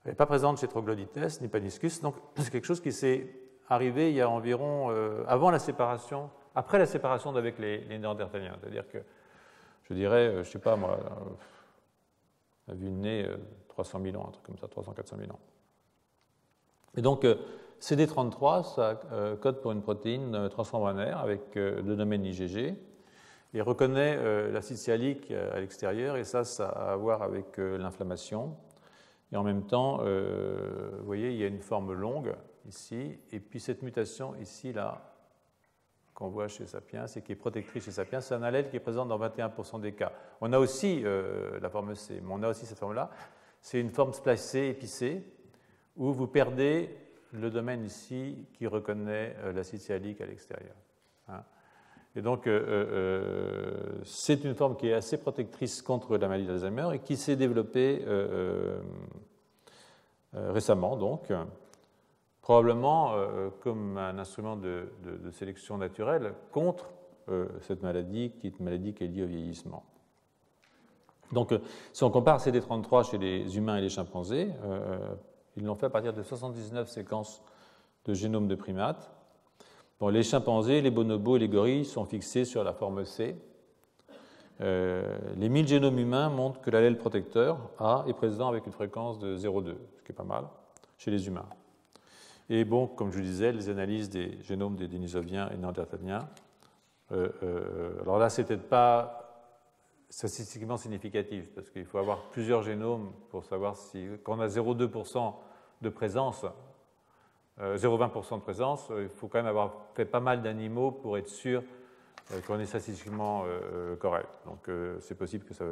elle n'est pas présente chez Troglodytes ni Paniscus. Donc c'est quelque chose qui s'est arrivé il y a environ euh, avant la séparation, après la séparation avec les, les Néandertaliens. C'est-à-dire que je dirais, je ne sais pas moi, on a vu le nez. Euh, trois cent mille ans, un truc comme ça, trois cents à quatre cent mille ans. Et donc, C D trente-trois, ça euh, code pour une protéine transmembranaire avec euh, le domaine I G G et reconnaît euh, l'acide sialique à l'extérieur, et ça, ça a à voir avec euh, l'inflammation Et en même temps, euh, vous voyez, il y a une forme longue ici, et puis cette mutation ici, là, qu'on voit chez Sapiens et qui est protectrice chez Sapiens, c'est un allèle qui est présent dans vingt et un pour cent des cas. On a aussi euh, la forme C, mais on a aussi cette forme-là. C'est une forme splacée, épicée, où vous perdez le domaine ici qui reconnaît euh, l'acide sialique à l'extérieur. Hein. Et donc, euh, euh, c'est une forme qui est assez protectrice contre la maladie d'Alzheimer et qui s'est développée euh, euh, récemment, donc, probablement euh, comme un instrument de, de, de sélection naturelle contre euh, cette maladie, qui est une maladie qui est liée au vieillissement. Donc, euh, si on compare C D trente-trois chez les humains et les chimpanzés, euh, ils l'ont fait à partir de soixante-dix-neuf séquences de génome de primates. Bon, les chimpanzés, les bonobos et les gorilles sont fixés sur la forme C. Euh, les mille génomes humains montrent que l'allèle protecteur A est présent avec une fréquence de zéro virgule deux, ce qui est pas mal, chez les humains. Et bon, comme je vous disais, les analyses des génomes des Denisoviens et Néandertaliens. Euh, euh, alors là, c'est peut-être pas statistiquement significatif, parce qu'il faut avoir plusieurs génomes pour savoir si, quand on a zéro virgule deux pour cent de présence, zéro virgule vingt pour cent de présence, il faut quand même avoir fait pas mal d'animaux pour être sûr qu'on est statistiquement correct. Donc c'est possible que ça,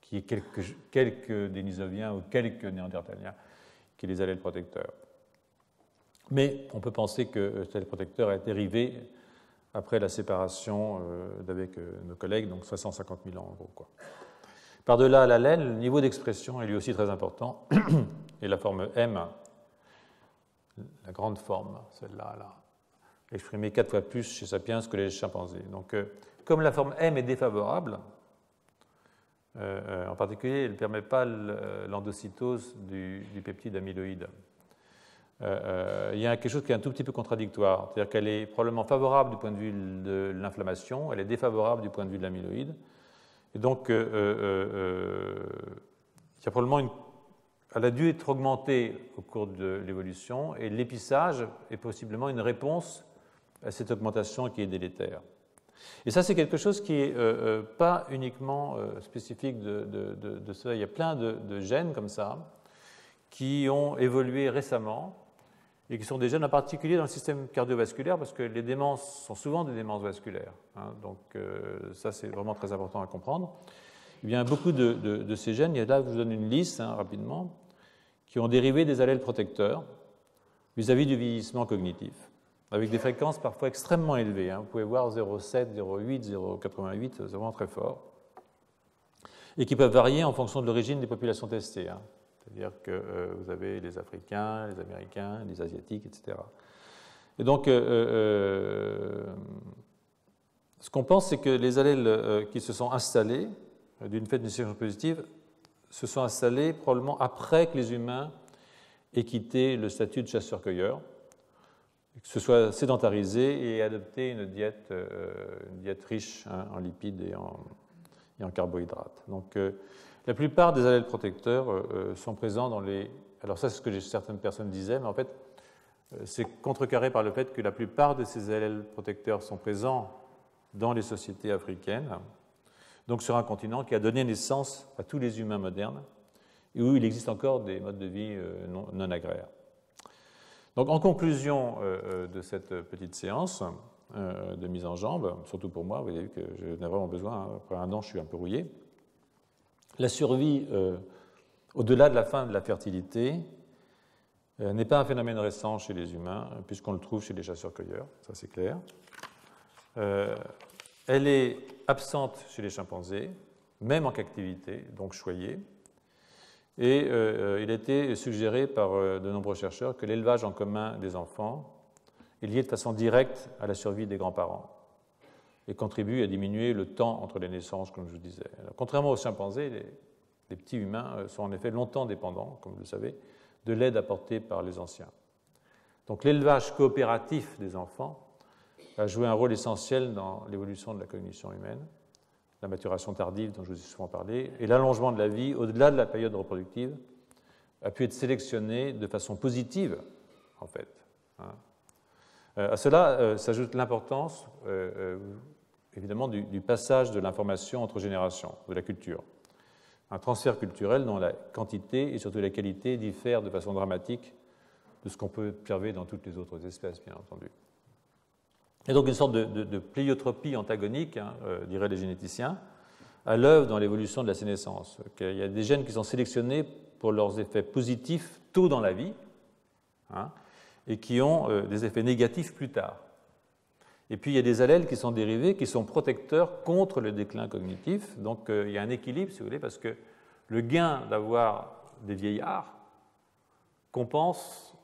qu'il y ait quelques, quelques Denisoviens ou quelques Néandertaliens qui les allèlent protecteurs. Mais on peut penser que cet allèle protecteur est dérivé après la séparation d'avec nos collègues, donc cinq cent cinquante mille ans en gros, quoi. Par-delà l'allèle, le niveau d'expression est lui aussi très important, et la forme M, la grande forme, celle-là, là, exprimée quatre fois plus chez Sapiens que les chimpanzés. Donc, euh, comme la forme M est défavorable, euh, en particulier, elle ne permet pas l'endocytose du, du peptide amyloïde. Euh, euh, il y a quelque chose qui est un tout petit peu contradictoire, c'est-à-dire qu'elle est probablement favorable du point de vue de l'inflammation, elle est défavorable du point de vue de l'amyloïde, et donc, euh, euh, euh, il y a probablement une... Elle a dû être augmentée au cours de l'évolution et l'épissage est possiblement une réponse à cette augmentation qui est délétère. Et ça, c'est quelque chose qui n'est euh, pas uniquement euh, spécifique de, de, de, de ça. Il y a plein de, de gènes comme ça qui ont évolué récemment et qui sont des gènes en particulier dans le système cardiovasculaire parce que les démences sont souvent des démences vasculaires. Hein, donc euh, ça, c'est vraiment très important à comprendre. Eh bien, beaucoup de, de, de ces gènes, et là je vous donne une liste hein, rapidement, qui ont dérivé des allèles protecteurs vis-à-vis du vieillissement cognitif, avec des fréquences parfois extrêmement élevées. Hein. Vous pouvez voir zéro virgule sept, zéro virgule huit, zéro virgule quatre-vingt-huit, c'est vraiment très fort, et qui peuvent varier en fonction de l'origine des populations testées. Hein. C'est-à-dire que euh, vous avez les Africains, les Américains, les Asiatiques, et cetera. Et donc, euh, euh, ce qu'on pense, c'est que les allèles euh, qui se sont installés d'une fait d'une sélection positive, se sont installés probablement après que les humains aient quitté le statut de chasseur-cueilleur, que se soient sédentarisés et adopté une diète, euh, une diète riche hein, en lipides et en, et en carbohydrates. Donc, euh, la plupart des allèles protecteurs euh, sont présents dans les... Alors ça, c'est ce que certaines personnes disaient, mais en fait, euh, c'est contrecarré par le fait que la plupart de ces allèles protecteurs sont présents dans les sociétés africaines, donc sur un continent qui a donné naissance à tous les humains modernes et où il existe encore des modes de vie non, non agraires. Donc en conclusion euh, de cette petite séance euh, de mise en jambe, surtout pour moi, vous avez vu que j'en ai vraiment besoin, hein, après un an je suis un peu rouillé, la survie euh, au-delà de la fin de la fertilité euh, n'est pas un phénomène récent chez les humains, puisqu'on le trouve chez les chasseurs-cueilleurs, ça c'est clair. Euh, Elle est absente chez les chimpanzés, même en captivité, donc choyée. Et euh, il a été suggéré par euh, de nombreux chercheurs que l'élevage en commun des enfants est lié de façon directe à la survie des grands-parents et contribue à diminuer le temps entre les naissances, comme je vous disais. Alors, contrairement aux chimpanzés, les, les petits humains sont en effet longtemps dépendants, comme vous le savez, de l'aide apportée par les anciens. Donc l'élevage coopératif des enfants a joué un rôle essentiel dans l'évolution de la cognition humaine, la maturation tardive dont je vous ai souvent parlé, et l'allongement de la vie au-delà de la période reproductive a pu être sélectionné de façon positive, en fait. Hein. Euh, à cela euh, s'ajoute l'importance, euh, euh, évidemment, du, du passage de l'information entre générations, de la culture. un transfert culturel dont la quantité et surtout la qualité diffèrent de façon dramatique de ce qu'on peut observer dans toutes les autres espèces, bien entendu. Et donc une sorte de, de, de pléiotropie antagonique, hein, euh, diraient les généticiens, à l'œuvre dans l'évolution de la sénescence. Okay, il y a des gènes qui sont sélectionnés pour leurs effets positifs tôt dans la vie, hein, et qui ont euh, des effets négatifs plus tard. Et puis il y a des allèles qui sont dérivés, qui sont protecteurs contre le déclin cognitif. Donc euh, il y a un équilibre, si vous voulez, parce que le gain d'avoir des vieillards compense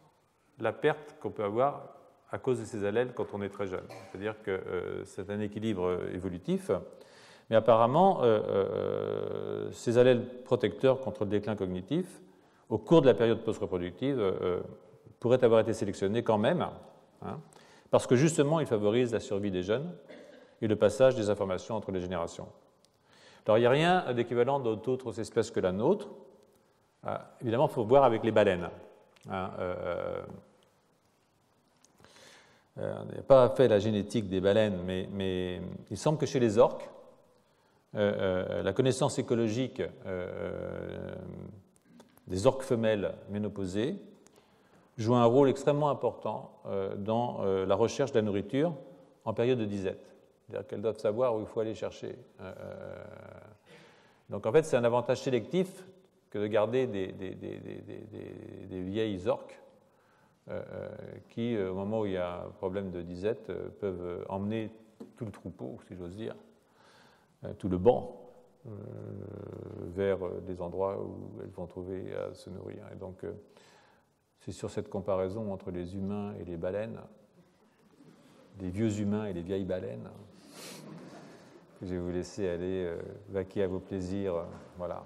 la perte qu'on peut avoir à cause de ces allèles quand on est très jeune. C'est-à-dire que euh, c'est un équilibre euh, évolutif. Mais apparemment, euh, euh, ces allèles protecteurs contre le déclin cognitif, au cours de la période post-reproductive, euh, pourraient avoir été sélectionnés quand même, hein, parce que justement, ils favorisent la survie des jeunes et le passage des informations entre les générations. Alors, il n'y a rien d'équivalent d'autres espèces que la nôtre. Euh, évidemment, il faut voir avec les baleines. Hein, euh, euh, on n'a pas fait la génétique des baleines, mais, mais il semble que chez les orques, Euh, euh, la connaissance écologique euh, euh, des orques femelles ménopausées joue un rôle extrêmement important euh, dans euh, la recherche de la nourriture en période de disette. C'est-à-dire qu'elles doivent savoir où il faut aller chercher. Euh, donc en fait, c'est un avantage sélectif que de garder des, des, des, des, des, des vieilles orques euh, qui, au moment où il y a un problème de disette, euh, peuvent emmener tout le troupeau, si j'ose dire, tout le banc, euh, vers des endroits où elles vont trouver à se nourrir. Et donc, euh, c'est sur cette comparaison entre les humains et les baleines, les vieux humains et les vieilles baleines, que je vais vous laisser aller euh, vaquer à vos plaisirs. Voilà.